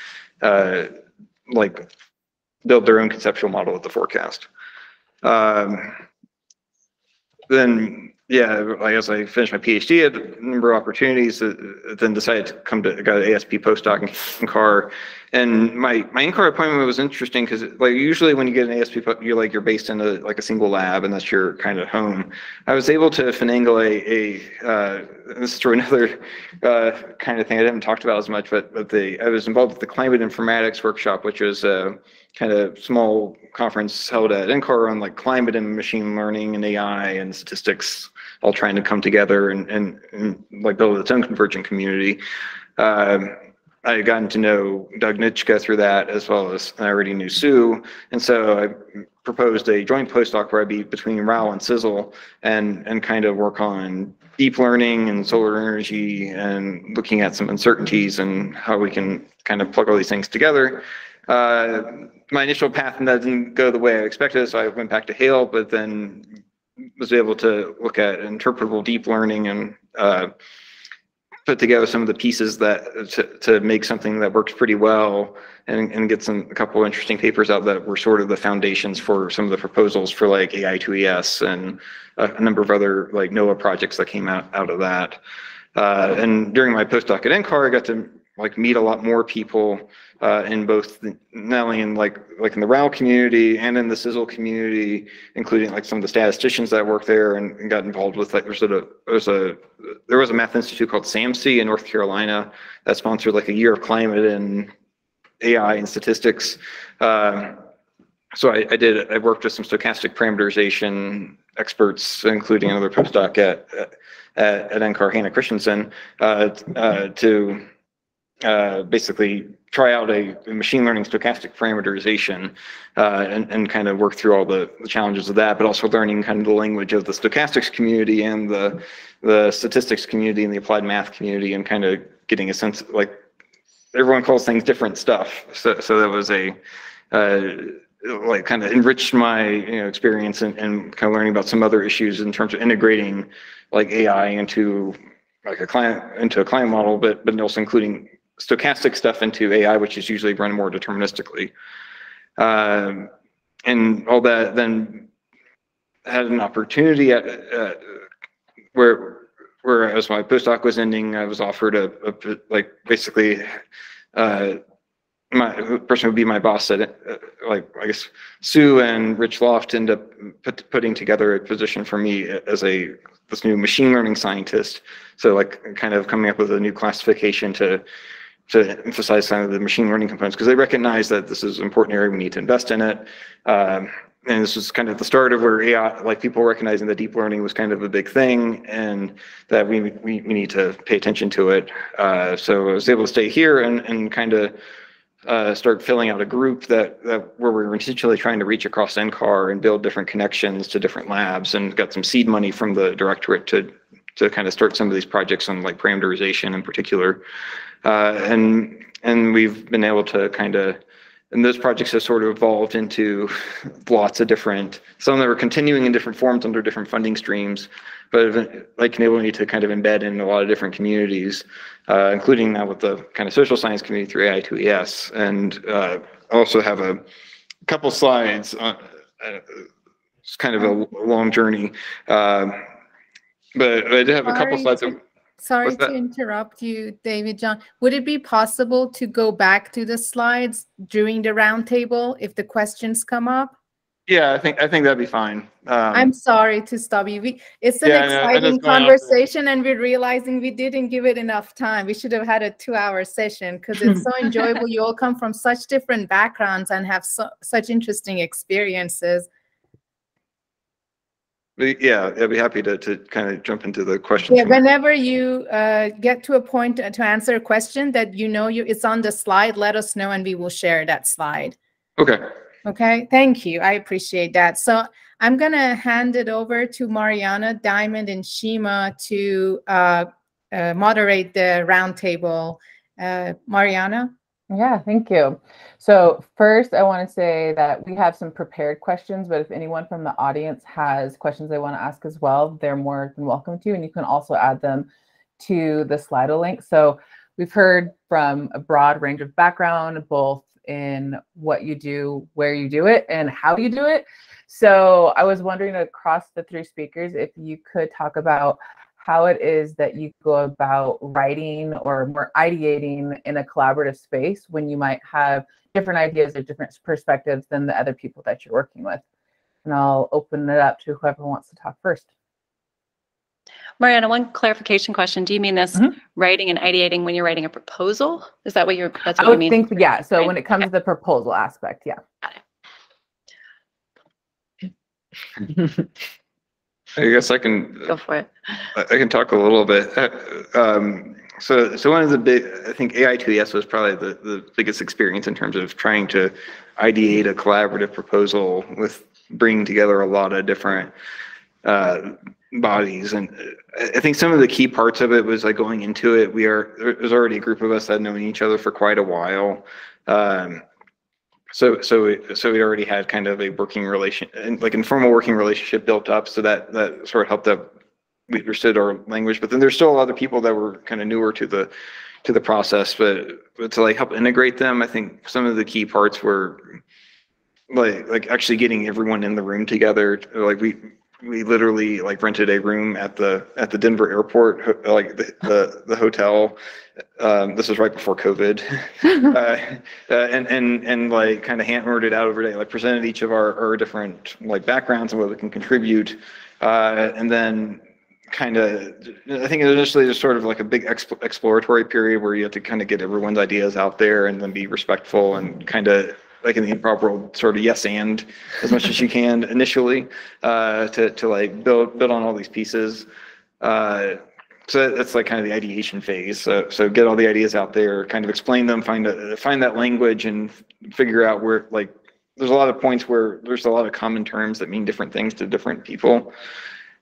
like build their own conceptual model of the forecast. Then, yeah, I guess I finished my PhD, had a number of opportunities, then decided to got an ASP postdoc in NCAR. And my NCAR appointment was interesting because like usually when you get an ASP, you're based in a single lab and that's your kind of home. I was able to finagle this is through another kind of thing I haven't talked about as much, but I was involved with the Climate Informatics Workshop, which was a kind of small conference held at NCAR on like climate and machine learning and AI and statistics, all trying to come together and like build its own convergent community. I had gotten to know Doug Nitschke through that, as well as I already knew Sue. And so I proposed a joint postdoc where I'd be between RAL and CISL and kind of work on deep learning and solar energy and looking at some uncertainties and how we can kind of plug all these things together. My initial path and that didn't go the way I expected, so I went back to Hale, but then was able to look at interpretable deep learning and put together some of the pieces that to make something that works pretty well and get a couple interesting papers out that were sort of the foundations for some of the proposals for like AI2ES and a number of other like NOAA projects that came out of that. And during my postdoc at NCAR, I got to like meet a lot more people in both not only in like in the RAL community and in the CISL community, including like some of the statisticians that work there and got involved with like there was a math institute called SAMC in North Carolina that sponsored like a year of climate and AI and statistics. So I worked with some stochastic parameterization experts, including another postdoc at NCAR, Hannah Christensen, to basically try out a machine learning stochastic parameterization and kind of work through all the challenges of that, but also learning kind of the language of the stochastics community and the statistics community and the applied math community and kind of getting a sense of, like everyone calls things different stuff. So that was like kind of enriched my experience and kind of learning about some other issues in terms of integrating like AI into like a client model, but also including stochastic stuff into AI, which is usually run more deterministically. And all that then had an opportunity at where as my postdoc was ending, I was offered the person who would be my boss said, I guess Sue and Rich Loft ended up putting together a position for me as this new machine learning scientist. So like kind of coming up with a new classification to emphasize some of the machine learning components, because they recognize that this is an important area, we need to invest in it. And this was kind of the start of where AI, like people recognizing that deep learning was kind of a big thing and that we need to pay attention to it. So I was able to stay here and kind of start filling out a group that where we were intentionally trying to reach across NCAR and build different connections to different labs, and got some seed money from the directorate to kind of start some of these projects on like parameterization in particular, and we've been able to kind of, and those projects have sort of evolved into lots of different, some that were continuing in different forms under different funding streams, but like enabling you to kind of embed in a lot of different communities, including now with the kind of social science community through AI2ES. And I also have a couple slides on, it's kind of a long journey, but I did have a couple slides. Sorry to interrupt you, David John. Would it be possible to go back to the slides during the roundtable if the questions come up? Yeah, I think that'd be fine. I'm sorry to stop you. It's an exciting conversation, and we're realizing we didn't give it enough time. We should have had a 2-hour session because it's so enjoyable. You all come from such different backgrounds and have such interesting experiences. Yeah, I'd be happy to kind of jump into the questions. Yeah, whenever you get to a point to answer a question that it's on the slide, let us know and we will share that slide. Okay. Okay, thank you. I appreciate that. So I'm going to hand it over to Mariana, Diamond, and Shima to moderate the roundtable. Mariana? Yeah, thank you. So first, I want to say that we have some prepared questions, but if anyone from the audience has questions they want to ask as well, they're more than welcome to, and you can also add them to the Slido link. So we've heard from a broad range of background, both in what you do, where you do it, and how you do it. So I was wondering across the three speakers, if you could talk about how it is that you go about writing or more ideating in a collaborative space when you might have different ideas or different perspectives than the other people that you're working with. And I'll open it up to whoever wants to talk first. Mariana, one clarification question. Do you mean this writing and ideating when you're writing a proposal? Is that what you're, that's what I would mean? Think, yeah. So when it comes to the proposal aspect, yeah. Got it. I guess I can go for it. I can talk a little bit. So one of the big, I think AI2ES was probably the biggest experience in terms of trying to ideate a collaborative proposal with bringing together a lot of different bodies. And I think some of the key parts of it was like going into it, there's already a group of us that had known each other for quite a while. So we already had kind of a working relation, like informal working relationship built up, so that sort of helped up. We understood our language, but then there's still other people that were kind of newer to the process, but to like help integrate them, I think some of the key parts were like actually getting everyone in the room together. Like we literally like rented a room at the Denver airport, like the hotel. This was right before COVID, and like kind of hammered it out every day. Like presented each of our different like backgrounds and what we can contribute, and then kind of I think initially just sort of like a big exploratory period where you have to kind of get everyone's ideas out there and then be respectful and kind of, like in the improv world, sort of yes and as much as you can initially to like build on all these pieces. So that's like kind of the ideation phase. So get all the ideas out there, kind of explain them, find that language, and figure out where like there's a lot of points where there's a lot of common terms that mean different things to different people.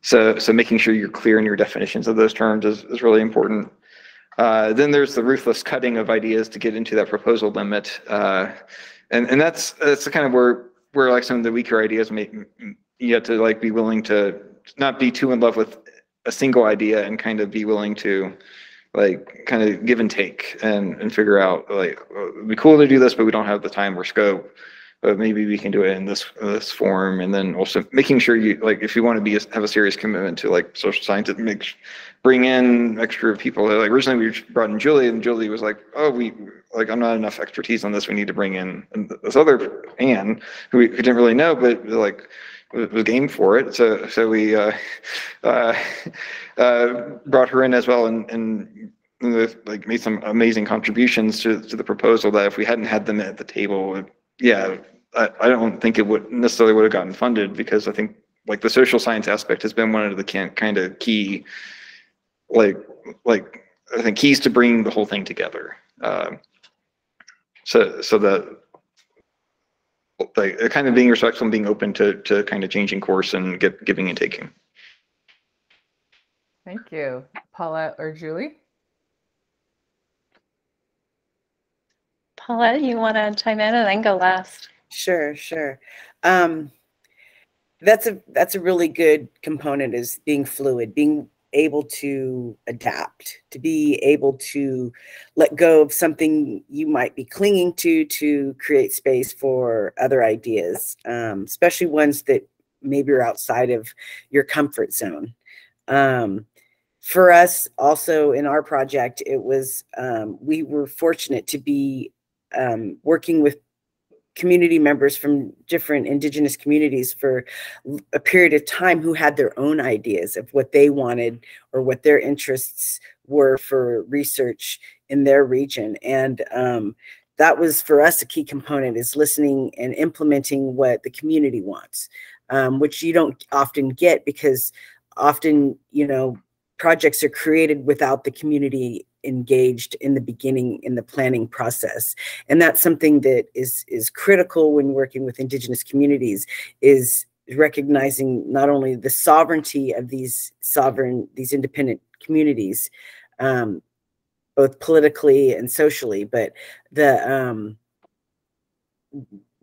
So making sure you're clear in your definitions of those terms is really important. Then there's the ruthless cutting of ideas to get into that proposal limit. And that's kind of where like some of the weaker ideas you have to like be willing to not be too in love with a single idea and kind of be willing to like kind of give and take and figure out like, it'd be cool to do this, but we don't have the time or scope, but maybe we can do it in this form. And then also making sure you like, if you want to have a serious commitment to like social science, bring in extra people. Like originally we brought in Julie, and Julie was like, oh, I'm not enough expertise on this. We need to bring in this other Anne who we didn't really know, but like was game for it. So we brought her in as well, and like made some amazing contributions to the proposal that if we hadn't had them at the table, I don't think it would necessarily have gotten funded, because I think like the social science aspect has been one of the kind of key, like I think keys to bringing the whole thing together. So that like kind of being respectful and being open to kind of changing course and giving and taking. Thank you. Paulette or Julie? Paulette, you want to chime in and then go last? Sure. That's a really good component, is being fluid, being able to adapt, to be able to let go of something you might be clinging to create space for other ideas, especially ones that maybe are outside of your comfort zone. For us also in our project, it was, we were fortunate to be working with community members from different indigenous communities for a period of time who had their own ideas of what they wanted or what their interests were for research in their region. And that was for us a key component, is listening and implementing what the community wants, which you don't often get, because often, you know, projects are created without the community engaged in the beginning in the planning process. And that's something that is critical when working with indigenous communities, is recognizing not only the sovereignty of these independent communities, both politically and socially, but the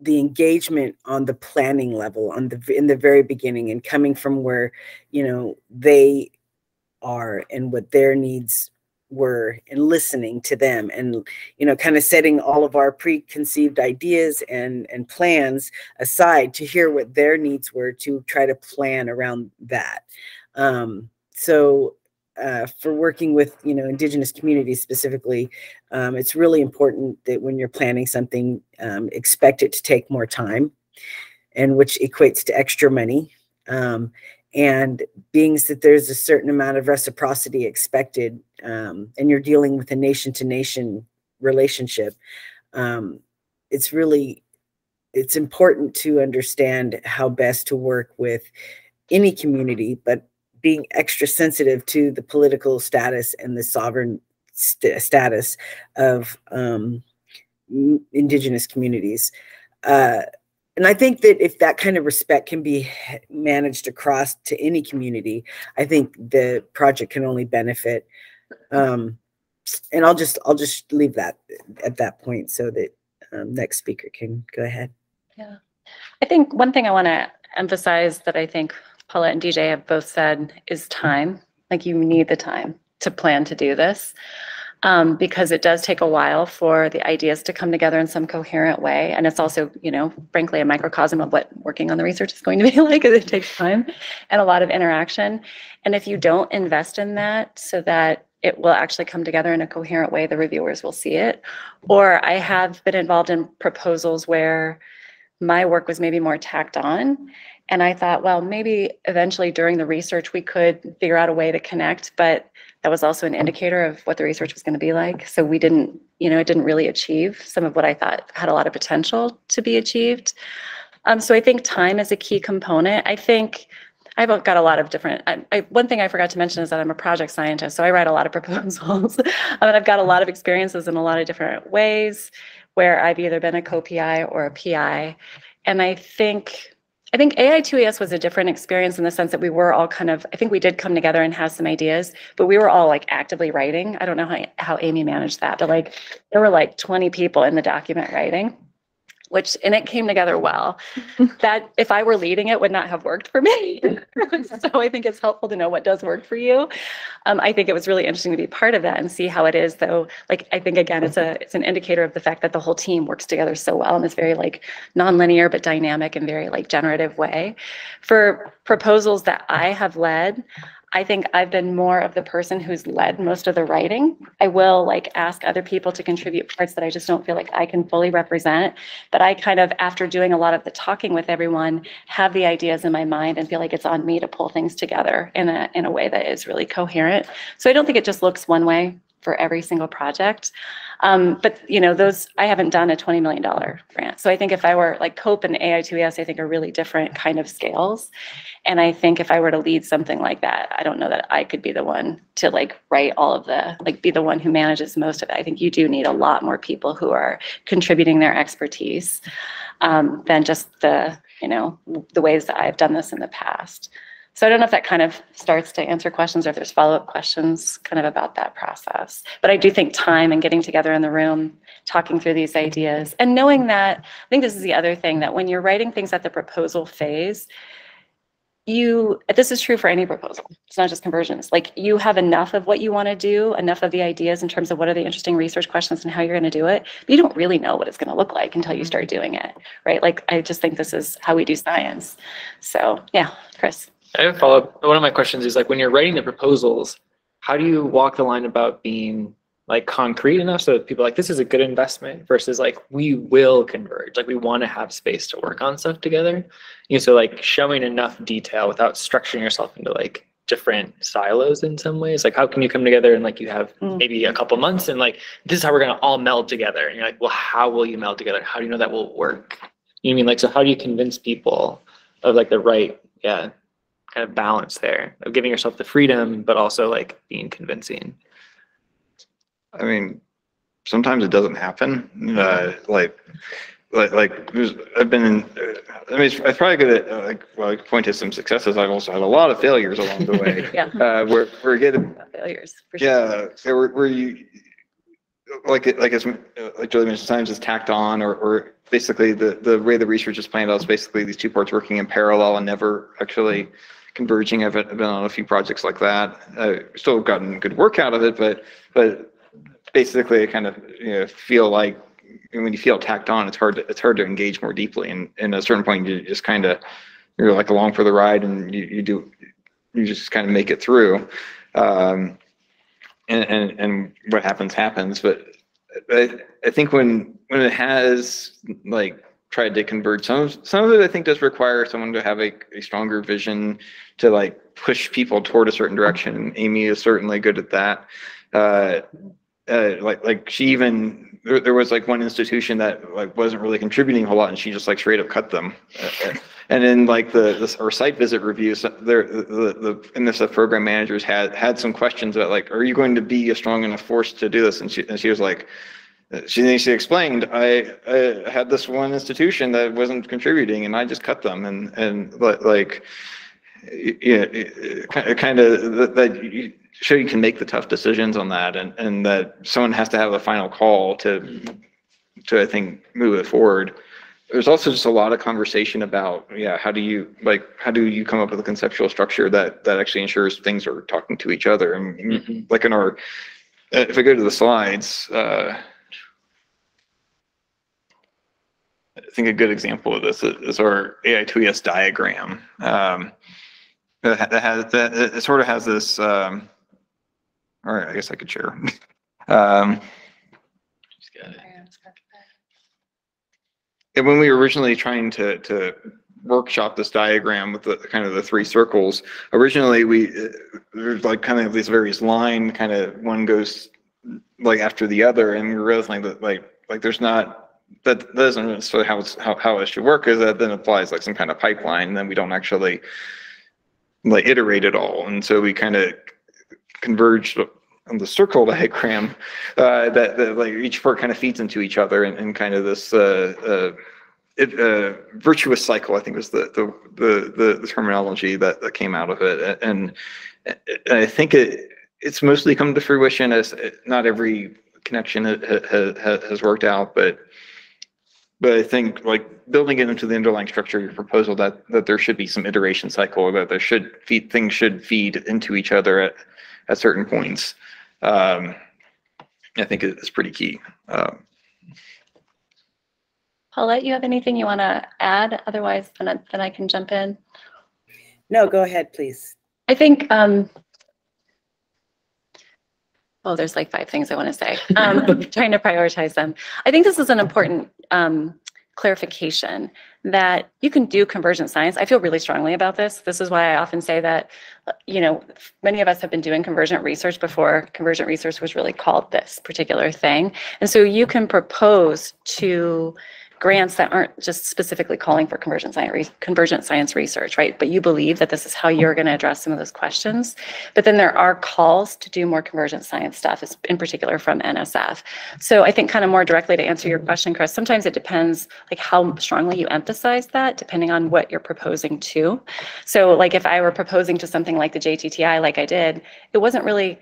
engagement on the planning level, on the in the very beginning, and coming from where, you know, they are and what their needs were, and listening to them, and, you know, kind of setting all of our preconceived ideas and plans aside to hear what their needs were, to try to plan around that. For working with, you know, indigenous communities specifically, it's really important that when you're planning something, expect it to take more time, and which equates to extra money. And being that there's a certain amount of reciprocity expected, and you're dealing with a nation-to-nation relationship, it's important to understand how best to work with any community, but being extra sensitive to the political status and the sovereign status of indigenous communities. And I think that if that kind of respect can be managed across to any community, I think the project can only benefit. And I'll just leave that at that point so that next speaker can go ahead. Yeah, I think one thing I want to emphasize that I think Paulette and DJ have both said is time. Like, you need the time to plan to do this, because it does take a while for the ideas to come together in some coherent way. And it's also, you know, frankly, a microcosm of what working on the research is going to be like, because it takes time and a lot of interaction. And if you don't invest in that so that it will actually come together in a coherent way, the reviewers will see it. Or I have been involved in proposals where my work was maybe more tacked on, and I thought, well, maybe eventually during the research we could figure out a way to connect, but that was also an indicator of what the research was going to be like. So we didn't, you know, it didn't really achieve some of what I thought had a lot of potential to be achieved. So I think time is a key component. I think I've got a lot of different, one thing I forgot to mention is that I'm a project scientist, so I write a lot of proposals. I mean, I've got a lot of experiences in a lot of different ways where I've either been a co-PI or a PI. And I think AI2ES was a different experience in the sense that we were all kind of, I think we did come together and have some ideas, but we were all like actively writing. I don't know how Amy managed that, but like there were like 20 people in the document writing, which, and it came together well. That if I were leading it would not have worked for me. So I think it's helpful to know what does work for you. I think it was really interesting to be part of that and see how it is though. Like, I think again, it's an indicator of the fact that the whole team works together so well in this very like nonlinear but dynamic and very like generative way. For proposals that I have led, I think I've been more of the person who's led most of the writing. I will like ask other people to contribute parts that I just don't feel like I can fully represent, but I kind of, after doing a lot of the talking with everyone, have the ideas in my mind and feel like it's on me to pull things together in a way that is really coherent. So I don't think it just looks one way for every single project. But you know, those, I haven't done a $20 million grant. So I think if I were like COPE and AI2ES, I think are really different kind of scales. And I think if I were to lead something like that, I don't know that I could be the one to like write all of the, like be the one who manages most of it. I think you do need a lot more people who are contributing their expertise than just the, you know, the ways that I've done this in the past. So I don't know if that kind of starts to answer questions or if there's follow-up questions kind of about that process. But I do think time and getting together in the room, talking through these ideas, and knowing that, I think this is the other thing, that when you're writing things at the proposal phase, this is true for any proposal, it's not just conversions, like you have enough of what you want to do, enough of the ideas in terms of what are the interesting research questions and how you're going to do it, but you don't really know what it's going to look like until you start doing it, right? Like, I just think this is how we do science. So yeah, Chris. I have a follow-up. One of my questions is, like, when you're writing the proposals, how do you walk the line about being like concrete enough so that people are like, this is a good investment, versus like, we will converge, like we want to have space to work on stuff together. You know, so like showing enough detail without structuring yourself into like different silos in some ways. Like, how can you come together and like you have maybe a couple months and like, this is how we're going to all meld together. And you're like, well, how will you meld together? How do you know that will work? You know what I mean? Like, so how do you convince people of like the right, yeah, kind of balance there of giving yourself the freedom, but also like being convincing? I mean, sometimes it doesn't happen. I've been in, I mean, I probably could well, I could point to some successes. I've also had a lot of failures along the way. Yeah. We're getting failures. For sure. Yeah. Where you, like Julie mentioned, sometimes it's tacked on, or basically the way the research is planned out is basically these two parts working in parallel and never actually converging. I've been on a few projects like that. I've still gotten good work out of it, but basically I kind of, you know, feel like when you feel tacked on, it's hard to engage more deeply. And at a certain point, you just kind of, you're like along for the ride, and you just kind of make it through. And what happens. But I think when it has like tried to converge, some of it I think does require someone to have a stronger vision to like push people toward a certain direction. And Amy is certainly good at that. Like she even, there was like one institution that like wasn't really contributing a whole lot, and she just like straight up cut them. And then like our site visit reviews, the NSF program managers had some questions about like, are you going to be a strong enough force to do this? And she was like, she explained, I had this one institution that wasn't contributing, and I just cut them, and like, yeah, kind of that. You, sure, you can make the tough decisions on that, and that someone has to have a final call to I think move it forward. There's also just a lot of conversation about, yeah, how do you come up with a conceptual structure that actually ensures things are talking to each other? And like in our, if I go to the slides, I think a good example of this is our AI2ES diagram. It sort of has this. All right, I guess I could share. Just got it. And when we were originally trying to workshop this diagram with the kind of the three circles, originally there's like kind of these various line, kind of one goes like after the other, and we realized like there's not. That doesn't necessarily how it should work, is that then applies like some kind of pipeline, and then we don't actually like iterate at all. And so we kind of converged on the circle diagram, that like each part kind of feeds into each other, and kind of this virtuous cycle, I think, was the terminology that came out of it. And I think it's mostly come to fruition, as not every connection has worked out, but I think like building it into the underlying structure of your proposal, that there should be some iteration cycle, that there should things should feed into each other at certain points. I think it's pretty key. Paulette, you have anything you want to add? Otherwise, then I can jump in. No, go ahead, please. I think. Oh, there's like 5 things I want to say. I'm trying to prioritize them. I think this is an important clarification that you can do convergent science. I feel really strongly about this. This is why I often say that, you know, many of us have been doing convergent research before convergent research was really called this particular thing. And so you can propose to grants that aren't just specifically calling for convergent science research, right? But you believe that this is how you're going to address some of those questions. But then there are calls to do more convergent science stuff, in particular from NSF. So I think kind of more directly to answer your question, Chris, sometimes it depends like how strongly you emphasize that, depending on what you're proposing to. So like if I were proposing to something like the JTTI, like I did, it wasn't really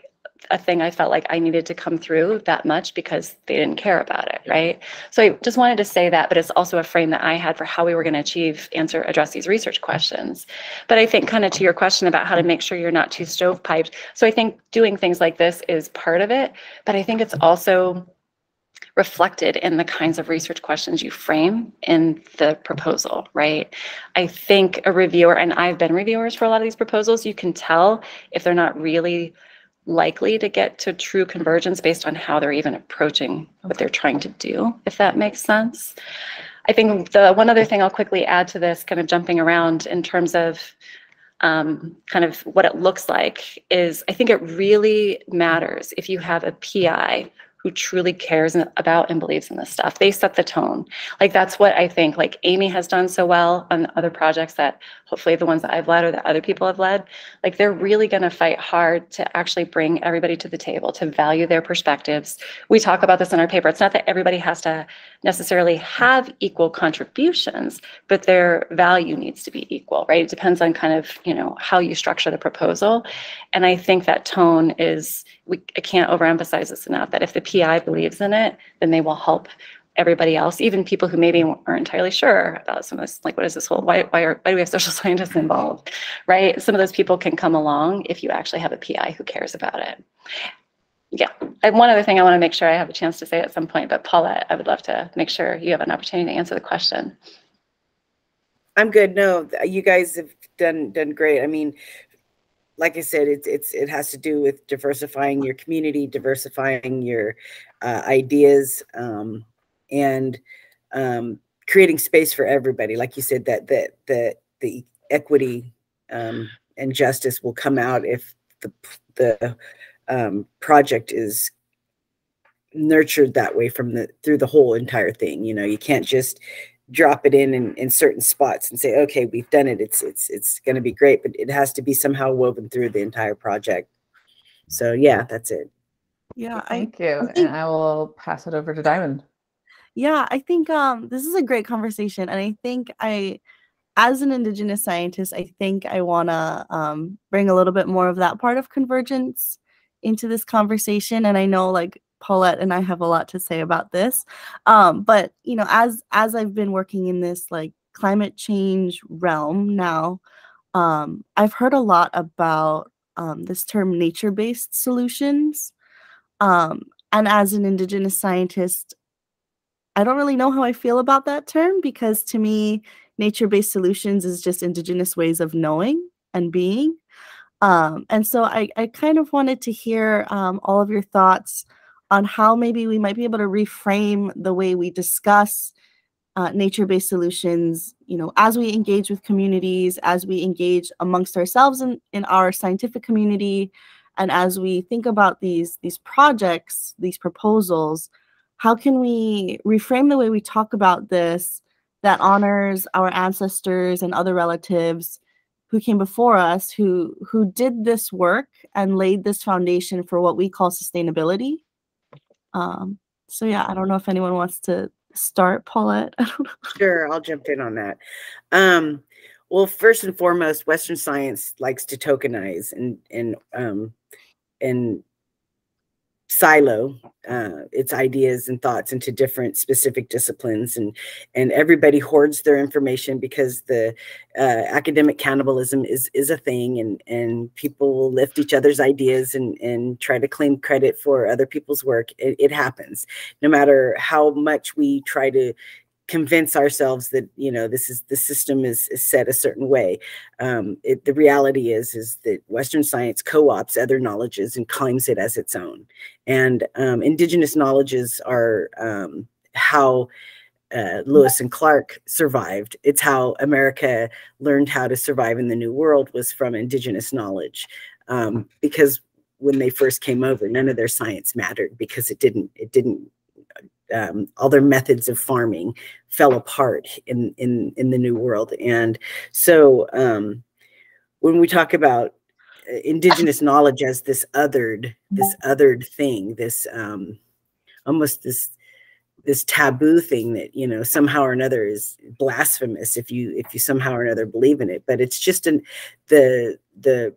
a thing I felt like I needed to come through that much because they didn't care about it, right? So I just wanted to say that, but it's also a frame that I had for how we were going to address these research questions. But I think kind of to your question about how to make sure you're not too stovepiped. So I think doing things like this is part of it, but I think it's also reflected in the kinds of research questions you frame in the proposal, right? I think a reviewer, and I've been reviewers for a lot of these proposals, you can tell if they're not really likely to get to true convergence based on how they're even approaching what they're trying to do, if that makes sense. I think the one other thing I'll quickly add to this, kind of jumping around in terms of kind of what it looks like, is I think it really matters if you have a PI who truly cares about and believes in this stuff. They set the tone. Like, that's what I think, like, Amy has done so well on other projects that hopefully the ones that I've led or that other people have led, like, they're really going to fight hard to actually bring everybody to the table, to value their perspectives. We talk about this in our paper. It's not that everybody has to necessarily have equal contributions, but their value needs to be equal, right? It depends on kind of, you know, how you structure the proposal. And I think that tone is, I can't overemphasize this enough, that if the PI believes in it, then they will help everybody else, even people who maybe aren't entirely sure about some of this, like, what is this whole, why do we have social scientists involved, right? Some of those people can come along if you actually have a PI who cares about it. Yeah, and one other thing I want to make sure I have a chance to say at some point, but Paulette, I would love to make sure you have an opportunity to answer the question. I'm good. No, you guys have done great. I mean, like I said, it has to do with diversifying your community, diversifying your ideas, and creating space for everybody. Like you said, that the equity and justice will come out if the project is nurtured that way through the whole entire thing. You know, you can't just drop it in certain spots and say, okay, we've done it. It's going to be great, but it has to be somehow woven through the entire project. So yeah, that's it. Yeah, thank you. And I will pass it over to Diamond. Yeah, I think this is a great conversation, and I think as an Indigenous scientist, I think I want to bring a little bit more of that part of convergence into this conversation. And I know, like, Paulette and I have a lot to say about this, but, you know, as I've been working in this, like, climate change realm now, I've heard a lot about this term nature-based solutions, and as an Indigenous scientist, I don't really know how I feel about that term, because to me, nature-based solutions is just Indigenous ways of knowing and being, and so I kind of wanted to hear all of your thoughts on how maybe we might be able to reframe the way we discuss nature-based solutions, you know, as we engage with communities, as we engage amongst ourselves in our scientific community, and as we think about these projects, these proposals, how can we reframe the way we talk about this that honors our ancestors and other relatives who came before us, who did this work and laid this foundation for what we call sustainability? So yeah, I don't know if anyone wants to start, Paulette. I don't know. Sure, I'll jump in on that. Well, first and foremost, Western science likes to tokenize and silo its ideas and thoughts into different specific disciplines, and everybody hoards their information because the academic cannibalism is a thing, and people will lift each other's ideas and try to claim credit for other people's work. It happens, no matter how much we try to convince ourselves that, you know, the system is set a certain way. The reality is that Western science co-opts other knowledges and claims it as its own. And Indigenous knowledges are how Lewis and Clark survived. It's how America learned how to survive in the New World, was from Indigenous knowledge, because when they first came over, none of their science mattered, because it didn't. All their methods of farming fell apart in the New World. And so when we talk about Indigenous knowledge as this othered thing, this almost this taboo thing that, you know, somehow or another is blasphemous if you somehow or another believe in it, but it's just the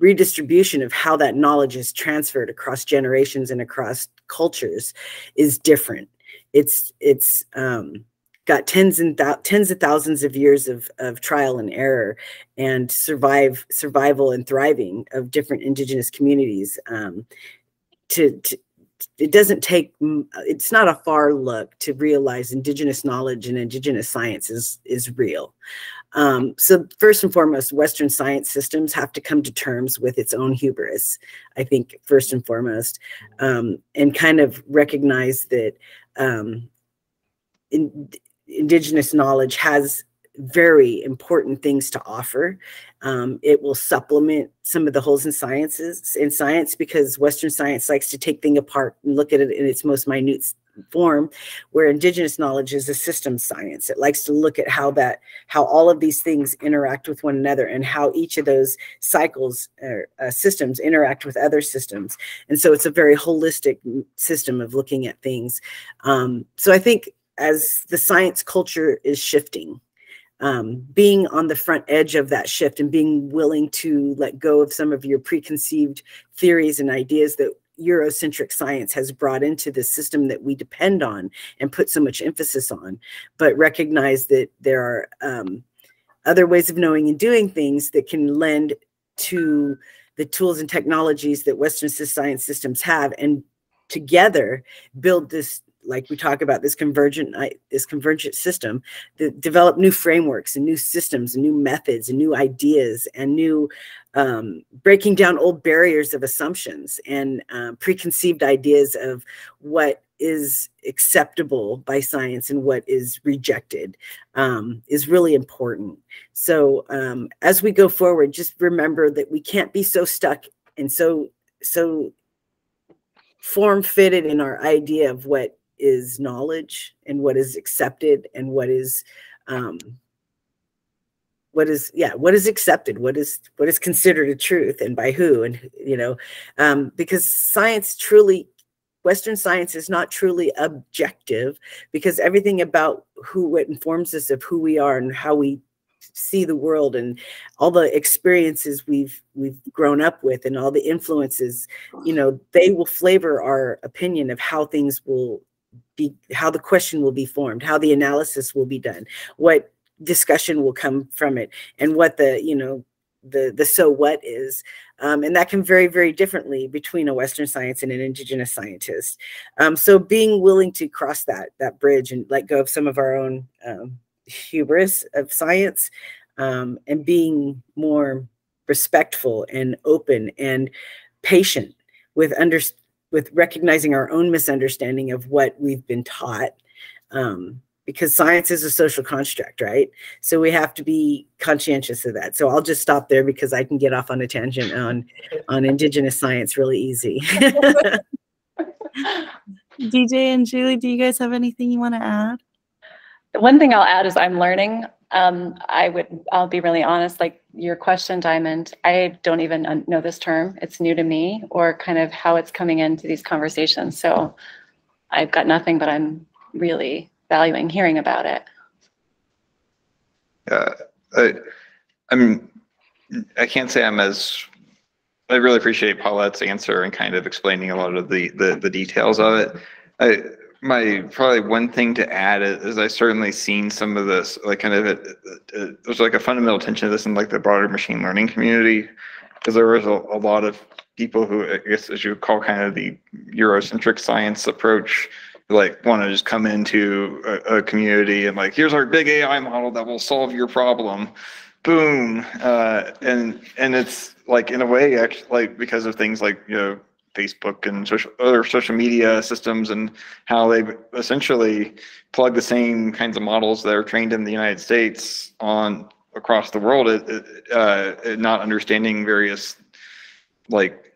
redistribution of how that knowledge is transferred across generations and across cultures is different. It's got tens of thousands of years of trial and error and survival and thriving of different Indigenous communities. It doesn't take, it's not a far look to realize Indigenous knowledge and Indigenous science is real. So first and foremost, Western science systems have to come to terms with its own hubris, I think, first and foremost, and kind of recognize that indigenous knowledge has very important things to offer. It will supplement some of the holes in science, because Western science likes to take things apart and look at it in its most minute form, where indigenous knowledge is a systems science. It likes to look at how all of these things interact with one another, and how each of those cycles or systems interact with other systems. And so it's a very holistic system of looking at things. So I think as the science culture is shifting, being on the front edge of that shift and being willing to let go of some of your preconceived theories and ideas that Eurocentric science has brought into the system that we depend on and put so much emphasis on, but recognize that there are other ways of knowing and doing things that can lend to the tools and technologies that Western science systems have, and together build this, like we talk about, this convergent system, that develop new frameworks and new systems and new methods and new ideas and new breaking down old barriers of assumptions and preconceived ideas of what is acceptable by science and what is rejected is really important. So as we go forward, just remember that we can't be so stuck and so form-fitted in our idea of what is knowledge and what is accepted and what is considered a truth and by who, and because science truly, Western science is not truly objective, because everything about what informs us of who we are and how we see the world and all the experiences we've grown up with and all the influences, they will flavor our opinion of how things will be, how the question will be formed, how the analysis will be done, what discussion will come from it, and what the so what is. And that can vary very differently between a Western science and an indigenous scientist. So being willing to cross that bridge and let go of some of our own hubris of science, and being more respectful and open and patient with recognizing our own misunderstanding of what we've been taught, because science is a social construct, right? So we have to be conscientious of that. So I'll just stop there, because I can get off on a tangent on indigenous science really easy. DJ and Julie, do you guys have anything you want to add? One thing I'll add is I'm learning. I'll be really honest, like your question, Diamond, I don't even know this term. It's new to me, or kind of how it's coming into these conversations. So I've got nothing, but I'm really valuing hearing about it. Yeah, I can't say I really appreciate Paulette's answer and kind of explaining a lot of the details of it. My probably one thing to add is I've certainly seen some of this, like kind of there's like a fundamental tension to this in like the broader machine learning community, because there was a lot of people who, I guess as you would call kind of the Eurocentric science approach, like want to just come into a community and like, here's our big AI model that will solve your problem, boom. And it's like in a way actually, like because of things like, Facebook and other social media systems and how they essentially plug the same kinds of models that are trained in the United States on across the world, not understanding various like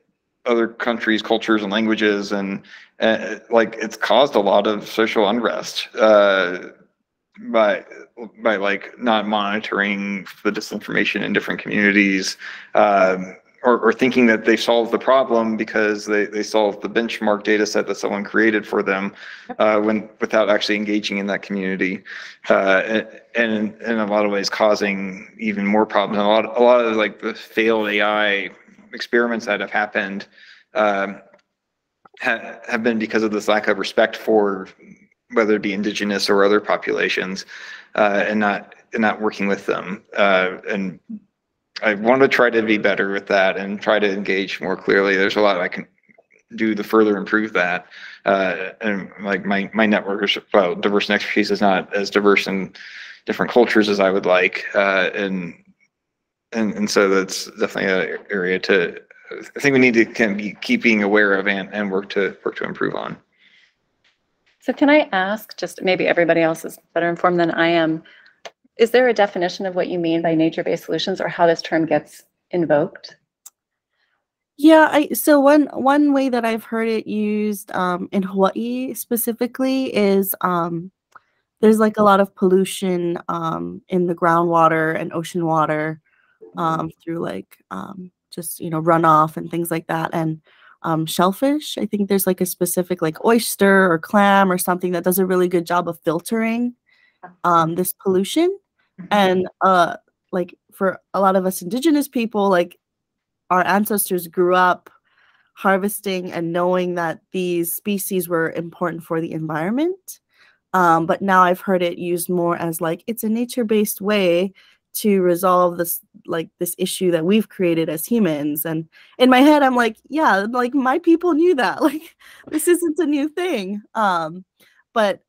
other countries, cultures, and languages, and like it's caused a lot of social unrest by like not monitoring the disinformation in different communities. Or thinking that they solved the problem because they solved the benchmark data set that someone created for them, without actually engaging in that community, and in a lot of ways causing even more problems. And a lot of like the failed AI experiments that have happened have been because of this lack of respect for whether it be indigenous or other populations, and not working with them, and I want to try to be better with that and try to engage more clearly. There's a lot I can do to further improve that. And like my network is well, diverse in expertise is not as diverse in different cultures as I would like. And so that's definitely an area to, I think we need to kind of be, keep being aware of and work to improve on. So can I ask, just maybe everybody else is better informed than I am, is there a definition of what you mean by nature-based solutions or how this term gets invoked? Yeah, so one way that I've heard it used in Hawaii specifically is there's like a lot of pollution in the groundwater and ocean water through like just, you know, runoff and things like that. And shellfish, I think there's like a specific like oyster or clam or something that does a really good job of filtering this pollution. And like for a lot of us indigenous people, like our ancestors grew up harvesting and knowing that these species were important for the environment. But now I've heard it used more as like, it's a nature-based way to resolve this, like this issue that we've created as humans. And in my head, I'm like, yeah, like my people knew that, like, this isn't a new thing. But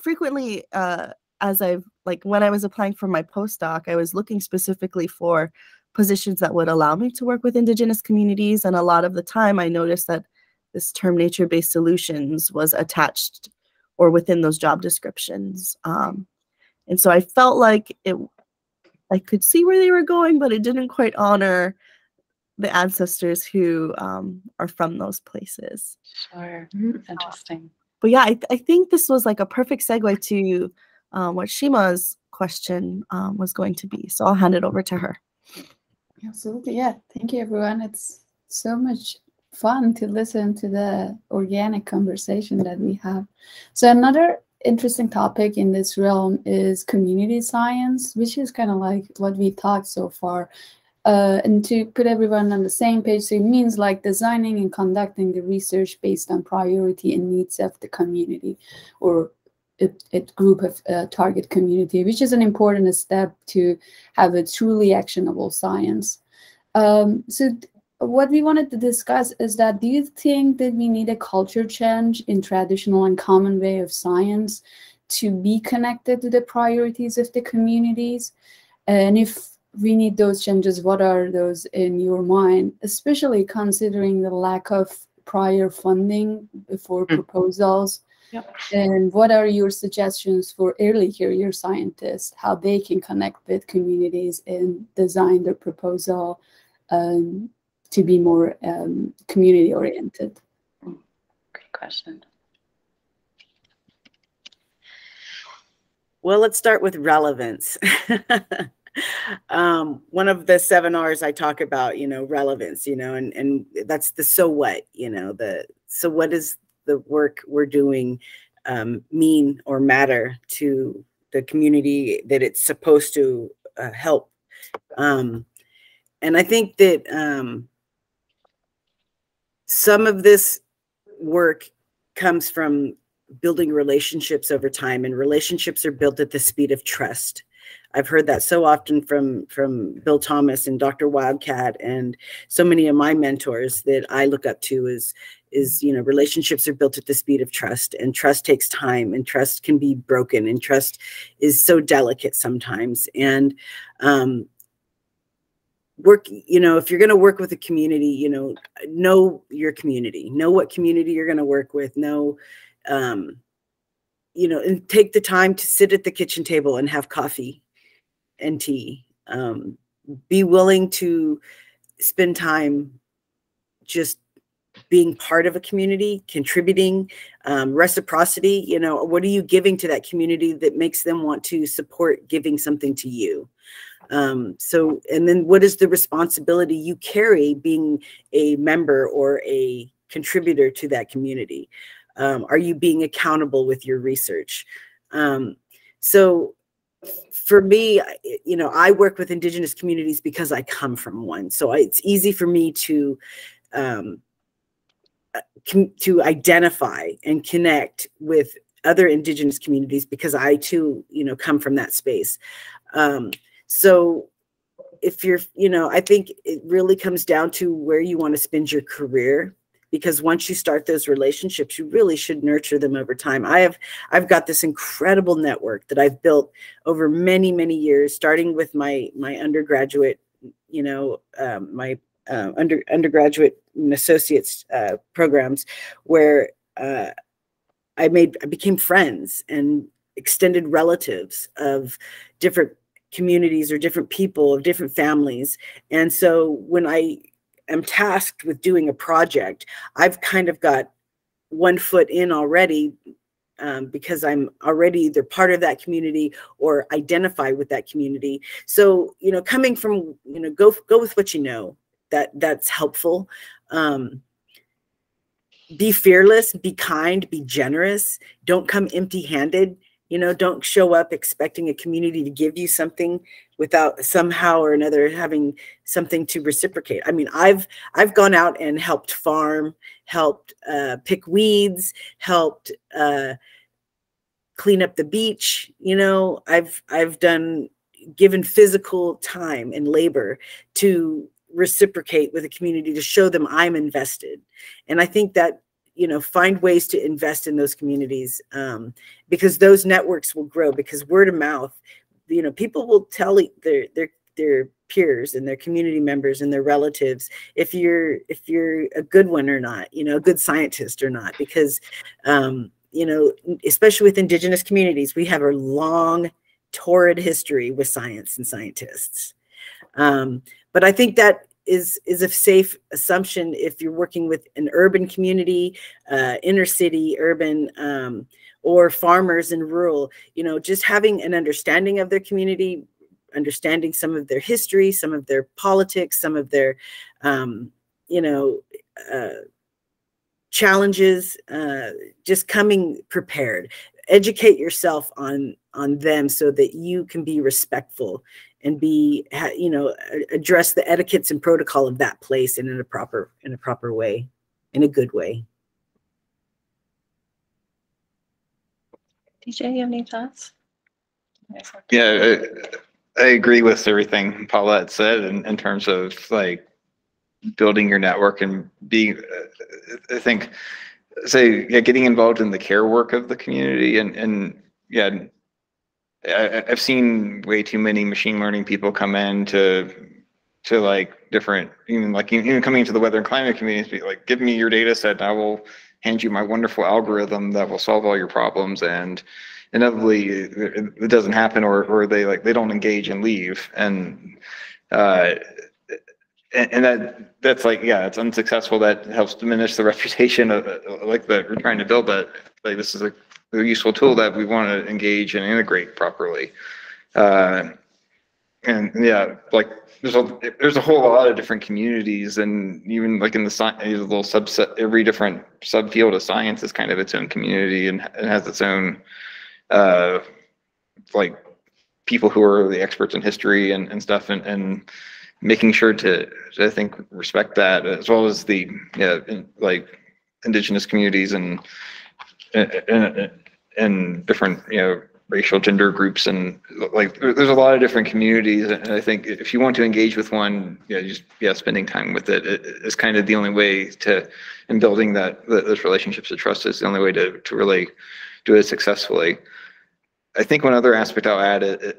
frequently, as I've, like when I was applying for my postdoc, I was looking specifically for positions that would allow me to work with indigenous communities. And a lot of the time I noticed that this term nature-based solutions was attached or within those job descriptions. And so I felt like it, I could see where they were going, but it didn't quite honor the ancestors who are from those places. Sure, interesting. But yeah, I think this was like a perfect segue to what Shima's question was going to be. So I'll hand it over to her. Absolutely, yeah. Thank you, everyone. It's so much fun to listen to the organic conversation that we have. So another interesting topic in this realm is community science, which is kind of like what we talked so far. And to put everyone on the same page, so it means like designing and conducting the research based on priority and needs of the community or a group of target community, which is an important step to have a truly actionable science. So what we wanted to discuss is that, do you think that we need a culture change in traditional and common way of science to be connected to the priorities of the communities? And if we need those changes, what are those in your mind, especially considering the lack of prior funding for proposals? Yep. And what are your suggestions for early career scientists, how they can connect with communities and design their proposal to be more community oriented? Great question. Well, let's start with relevance. One of the 7 R's I talk about, you know, relevance, you know, and that's the so what, you know, the so what is the work we're doing mean or matter to the community that it's supposed to help. And I think that some of this work comes from building relationships over time, and relationships are built at the speed of trust. I've heard that so often from Bill Thomas and Dr. Wildcat and so many of my mentors that I look up to is, you know, relationships are built at the speed of trust, and trust takes time, and trust can be broken, and trust is so delicate sometimes. And work, you know, if you're going to work with a community, you know your community, know what community you're going to work with, know, you know, and take the time to sit at the kitchen table and have coffee and tea. Be willing to spend time just being part of a community, contributing, reciprocity. You know, what are you giving to that community that makes them want to support giving something to you? So, and then what is the responsibility you carry being a member or a contributor to that community? Are you being accountable with your research? So for me, you know, I work with indigenous communities because I come from one. So it's easy for me to identify and connect with other indigenous communities because I too, you know, come from that space. So if you're, you know, I think it really comes down to where you want to spend your career because once you start those relationships, you really should nurture them over time. I've got this incredible network that I've built over many, many years, starting with my undergraduate, undergraduate and associates programs, where I became friends and extended relatives of different communities or different people of different families. And so when I am tasked with doing a project, I've kind of got one foot in already, because I'm already either part of that community or identify with that community. So, coming from, go with what you know, that's helpful. Be fearless, be kind, be generous. Don't come empty-handed. Don't show up expecting a community to give you something without somehow or another having something to reciprocate. I mean, I've gone out and helped farm, helped pick weeds, helped clean up the beach. I've given physical time and labor to reciprocate with a community, to show them I'm invested. And I think that, find ways to invest in those communities, because those networks will grow, because word of mouth, people will tell their peers and their community members and their relatives if you're a good one or not, a good scientist or not, because, especially with indigenous communities, we have a long, torrid history with science and scientists. But I think that is a safe assumption if you're working with an urban community, inner city, urban, or farmers and rural, just having an understanding of their community, understanding some of their history, some of their politics, some of their, challenges, just coming prepared. Educate yourself on them so that you can be respectful and be, address the etiquettes and protocol of that place and in a proper way, in a good way. TJ, you have any thoughts? Yeah, I agree with everything Paulette said in terms of building your network and being, I think, getting involved in the care work of the community and yeah. I've seen way too many machine learning people come in to different, even coming into the weather and climate communities, be like, give me your data set and I will hand you my wonderful algorithm that will solve all your problems. And inevitably it doesn't happen, or they don't engage and leave. And that's yeah, it's unsuccessful. That helps diminish the reputation of that we're trying to build, but this is a useful tool that we want to engage and integrate properly. And yeah, there's a whole lot of different communities, and even in the science, a little subset, every different subfield of science is kind of its own community and it has its own, people who are the experts in history and stuff, and making sure to I think respect that, as well as the indigenous communities and different racial, gender groups, and there's a lot of different communities, and I think if you want to engage with one, spending time with it is kind of the only way to, and building those relationships of trust is the only way to really do it successfully. I think one other aspect I'll add is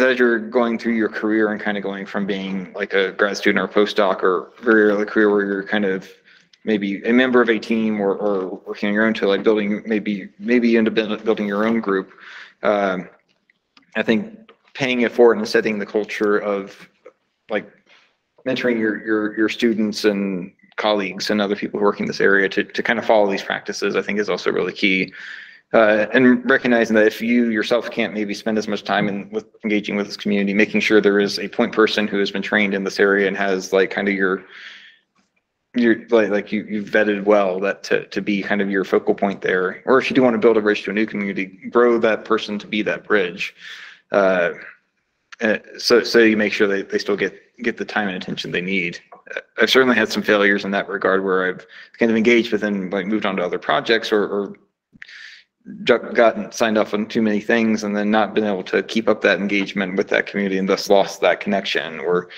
as you're going through your career and kind of going from being a grad student or postdoc or very early career where you're kind of maybe a member of a team or working on your own to building, maybe into building your own group. I think paying it forward and setting the culture of mentoring your students and colleagues and other people who work in this area to kind of follow these practices, I think is also really key. And recognizing that if you yourself can't maybe spend as much time with engaging with this community, making sure there is a point person who has been trained in this area and has you've vetted well, that to be kind of your focal point there. Or if you do want to build a bridge to a new community, grow that person to be that bridge. So you make sure they still get the time and attention they need. I've certainly had some failures in that regard where I've kind of engaged with and moved on to other projects or gotten signed off on too many things and then not been able to keep up that engagement with that community and thus lost that connection, or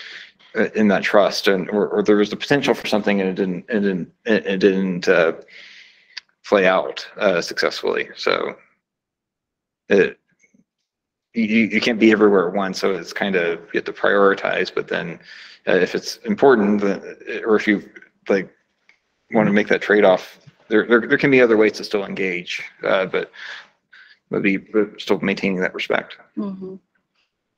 in that trust, and or there was the potential for something, and it didn't play out successfully. So you can't be everywhere at once. So it's kind of, you have to prioritize. But then, if it's important, or if you like want to make that trade-off, there can be other ways to still engage, but maybe still maintaining that respect. Mm-hmm.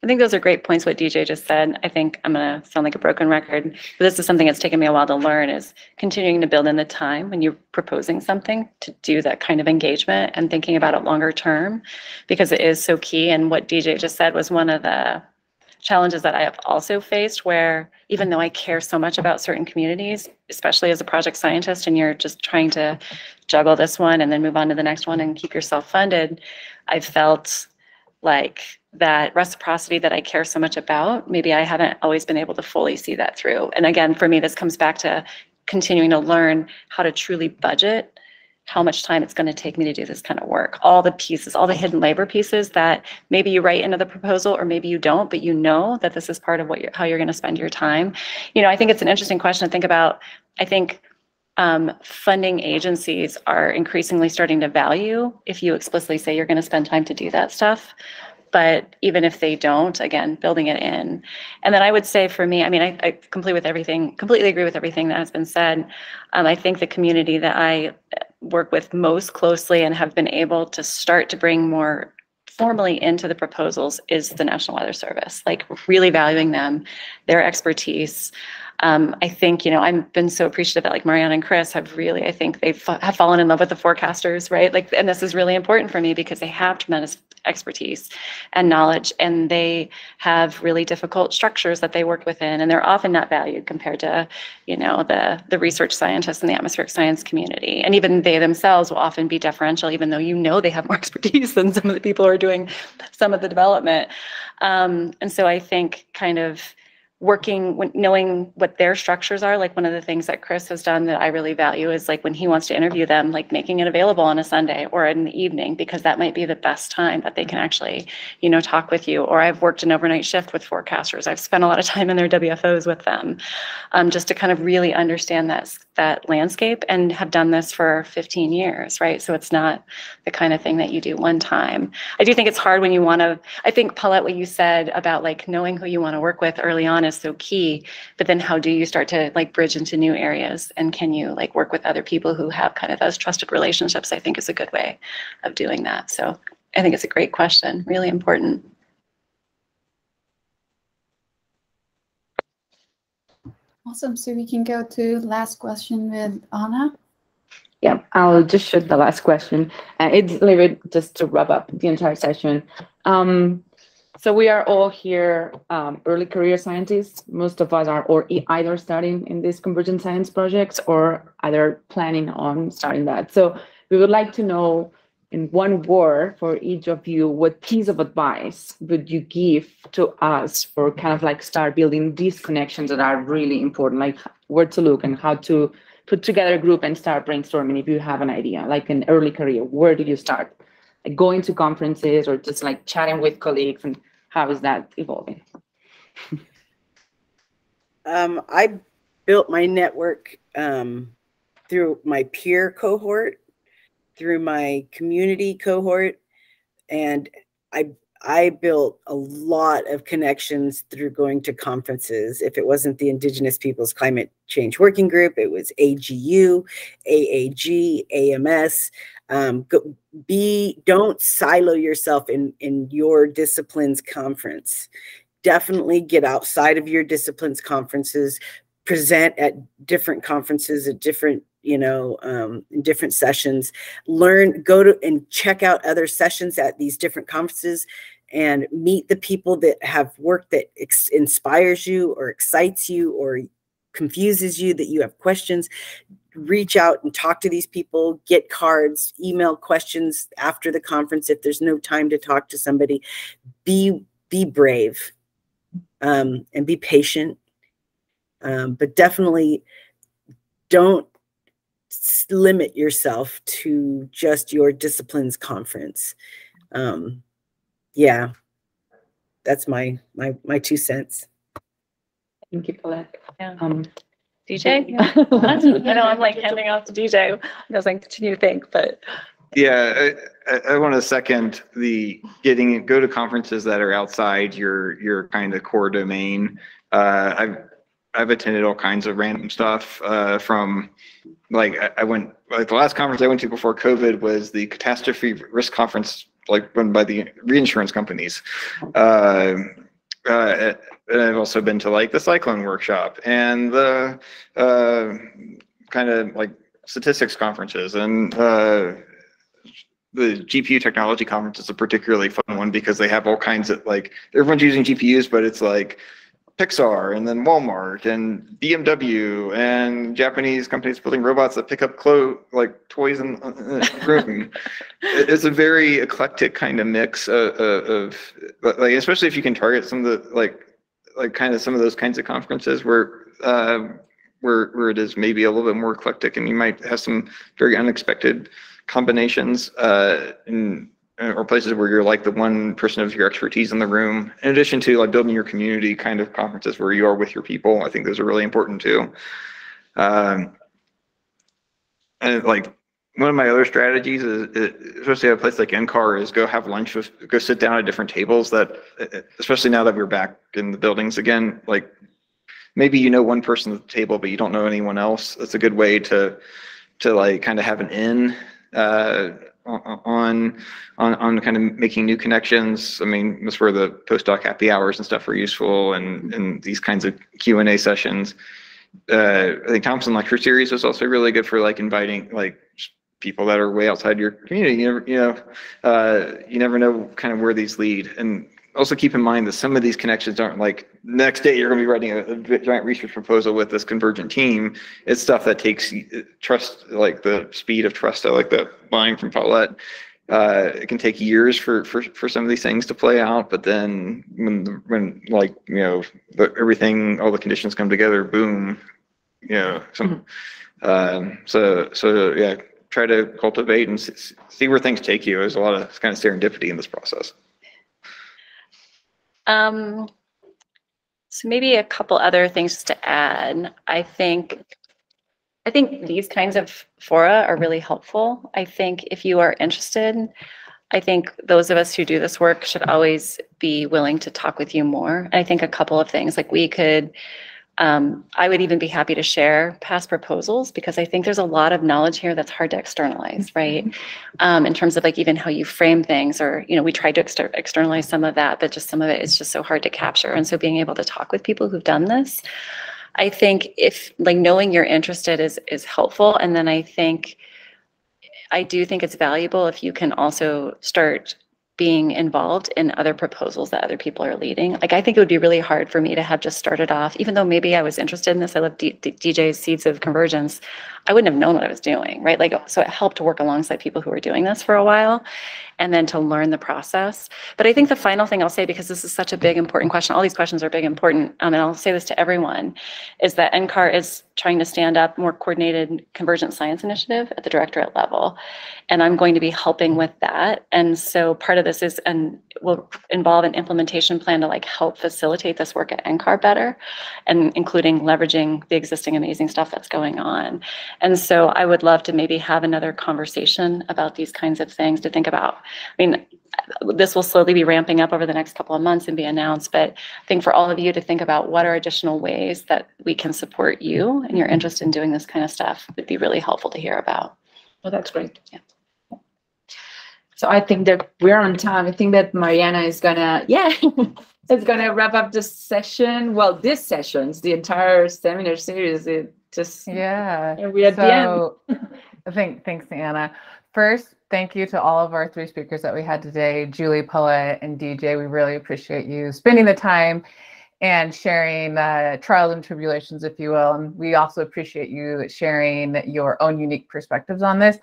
I think those are great points, what DJ just said. I think I'm going to sound like a broken record, but this is something that's taken me a while to learn, is continuing to build in the time when you're proposing something to do that kind of engagement and thinking about it longer term, because it is so key. And what DJ just said was one of the challenges that I have also faced, where even though I care so much about certain communities, especially as a project scientist, and you're just trying to juggle this one and then move on to the next one and keep yourself funded, I felt like that reciprocity that I care so much about, maybe I haven't always been able to fully see that through. And again, for me, this comes back to continuing to learn how to truly budget how much time it's going to take me to do this kind of work. All the pieces, all the hidden labor pieces that maybe you write into the proposal or maybe you don't, but you know that this is part of what you're, how you're going to spend your time. You know, I think it's an interesting question to think about. I think funding agencies are increasingly starting to value if you explicitly say you're going to spend time to do that stuff. But even if they don't, again, building it in. And then I would say for me, I mean, I completely agree with everything that has been said. I think the community that I work with most closely and have been able to start to bring more formally into the proposals is the National Weather Service, like really valuing them, their expertise. I think, you know, I've been so appreciative that like Marianne and Chris have really, I think they have fallen in love with the forecasters, right? Like, and this is really important for me because they have tremendous expertise and knowledge, and they have really difficult structures that they work within, and they're often not valued compared to, you know, the research scientists in the atmospheric science community. And even they themselves will often be deferential, even though, you know, they have more expertise than some of the people who are doing some of the development. And so I think kind of working, knowing what their structures are, like one of the things that Chris has done that I really value is like when he wants to interview them, like making it available on a Sunday or in the evening, because that might be the best time that they can actually, you know, talk with you. Or I've worked an overnight shift with forecasters. I've spent a lot of time in their WFOs with them, just to kind of really understand that landscape, and have done this for 15 years, right? So it's not the kind of thing that you do one time. I do think it's hard when you want to, I think, Paulette, what you said about like knowing who you want to work with early on is so key, but then how do you start to like bridge into new areas, and can you like work with other people who have kind of those trusted relationships? I think is a good way of doing that. So I think it's a great question, really important. Awesome. So we can go to last question with Anna. Yeah, I'll just shoot the last question. It's literally just to wrap up the entire session. So we are all here early career scientists. Most of us are or either starting in these convergent science projects or either planning on starting that. So we would like to know, in one word for each of you, what piece of advice would you give to us for kind of like start building these connections that are really important, like where to look and how to put together a group and start brainstorming if you have an idea, like an early career, where do you start? Like going to conferences or just like chatting with colleagues, and how is that evolving? I built my network through my peer cohort, through my community cohort, and I built a lot of connections through going to conferences. If it wasn't the Indigenous Peoples Climate Change Working Group, it was AGU, AAG, AMS. Don't silo yourself in your discipline's conference. Definitely get outside of your discipline's conferences, present at different conferences, at different, you know, different sessions, learn, go to and check out other sessions at these different conferences, and meet the people that have work that inspires you or excites you or confuses you, that you have questions. Reach out and talk to these people, get cards, email questions after the conference if there's no time to talk to somebody. Be brave and be patient, but definitely don't limit yourself to just your discipline's conference. Yeah, that's my 2 cents. Thank you, Paulette. Yeah. DJ? Yeah. I know I'm like handing off to DJ. I was like, continue to think, but. Yeah, I want to second the go to conferences that are outside your kind of core domain. I've attended all kinds of random stuff from, like, the last conference I went to before COVID was the catastrophe risk conference, like run by the reinsurance companies. And I've also been to like the cyclone workshop and the kind of like statistics conferences, and the GPU technology conference is a particularly fun one because they have all kinds of, like, everyone's using GPUs, but it's like Pixar and then Walmart and BMW and Japanese companies building robots that pick up toys in the room. It's a very eclectic kind of mix of like, especially if you can target some of the some of those kinds of conferences where it is maybe a little bit more eclectic and you might have some very unexpected combinations or places where you're like the one person of your expertise in the room, in addition to like building your community kind of conferences where you are with your people. I think those are really important too. And like one of my other strategies is, especially at a place like NCAR, is go have lunch with, go sit down at different tables that, especially now that we're back in the buildings again, like maybe you know one person at the table, but you don't know anyone else. That's a good way to like kind of have an in on kind of making new connections. I mean, that's where the postdoc happy hours and stuff are useful, and these kinds of Q&A sessions. I think Thompson Lecture Series is also really good for like inviting like people that are way outside your community. You never know kind of where these lead. And also keep in mind that some of these connections aren't like next day you're going to be writing a giant research proposal with this Convergent team. It's stuff that takes trust, like the speed of trust, like the line from Paulette. It can take years for some of these things to play out, but then when everything, all the conditions come together, boom, so yeah, try to cultivate and see where things take you. There's a lot of kind of serendipity in this process. So maybe a couple other things just to add. I think these kinds of fora are really helpful. I think if you are interested, I think those of us who do this work should always be willing to talk with you more. And I think a couple of things, like we could, I would even be happy to share past proposals, because I think there's a lot of knowledge here that's hard to externalize, right? In terms of like even how you frame things, or, we tried to externalize some of that, but just some of it is just so hard to capture. And so being able to talk with people who've done this, I think knowing you're interested is helpful. And then I do think it's valuable if you can also start being involved in other proposals that other people are leading. Like, I think it would be really hard for me to have just started off, even though maybe I was interested in this, I love DJ's Seeds of Convergence, I wouldn't have known what I was doing, right? Like, so it helped to work alongside people who were doing this for a while, and then to learn the process. But I think the final thing I'll say, because this is such a big, important question, all these questions are big, important, and I'll say this to everyone, is that NCAR is trying to stand up more coordinated convergent science initiative at the directorate level. And I'm going to be helping with that. And so part of this is, and will involve an implementation plan to like help facilitate this work at NCAR better, and including leveraging the existing amazing stuff that's going on. And so I would love to maybe have another conversation about these kinds of things to think about. I mean, this will slowly be ramping up over the next couple of months and be announced, but I think for all of you to think about what are additional ways that we can support you and your interest in doing this kind of stuff would be really helpful to hear about. Well, that's great. Yeah. So I think that we're on time. I think that Mariana is gonna, it's gonna wrap up this session. Well, this session's the entire seminar series. We're at the end. Thanks, Anna. First, thank you to all of our three speakers that we had today, Julie, Paulette, and DJ. We really appreciate you spending the time and sharing trials and tribulations, if you will. And we also appreciate you sharing your own unique perspectives on this.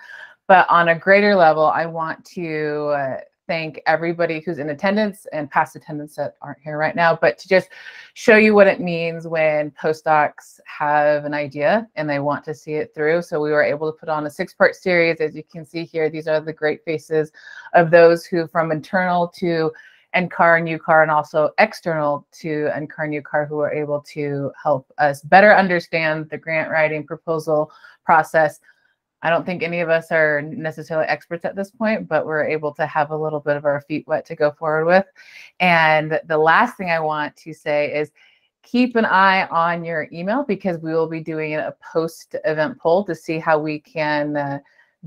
But on a greater level, I want to thank everybody who's in attendance and past attendance that aren't here right now, but to just show you what it means when postdocs have an idea and they want to see it through. So we were able to put on a 6-part series. As you can see here, these are the great faces of those who, from internal to NCAR and UCAR, and also external to NCAR and UCAR, who are able to help us better understand the grant writing proposal process. I don't think any of us are necessarily experts at this point, but we're able to have a little bit of our feet wet to go forward with. And the last thing I want to say is keep an eye on your email, because we will be doing a post-event poll to see how we can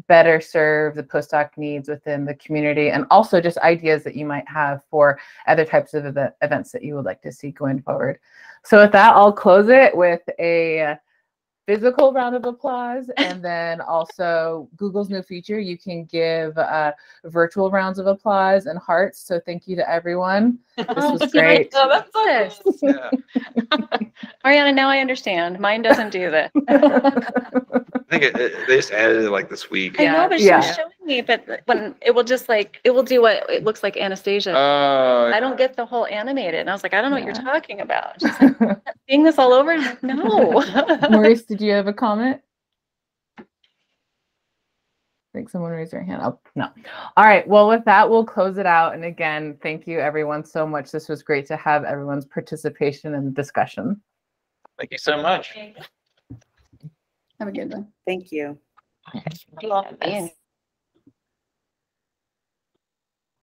better serve the postdoc needs within the community, and also just ideas that you might have for other types of events that you would like to see going forward. So with that, I'll close it with a physical round of applause, and then also Google's new feature, you can give virtual rounds of applause and hearts. So thank you to everyone. This was great. Oh, that's nice. Yeah. Ariana, now I understand. Mine doesn't do this. I think they just added it like this week. I know, but she was showing me, but when it will just like, it will do what it looks like Anastasia. I don't get the whole animated. And I was like, I don't know what you're talking about. She's like, seeing this all over? No. Maurice, did you have a comment? I think someone raised their hand up. No. All right. Well, with that, we'll close it out. And again, thank you everyone so much. This was great to have everyone's participation and discussion. Thank you so much. Have a good one. Thank you.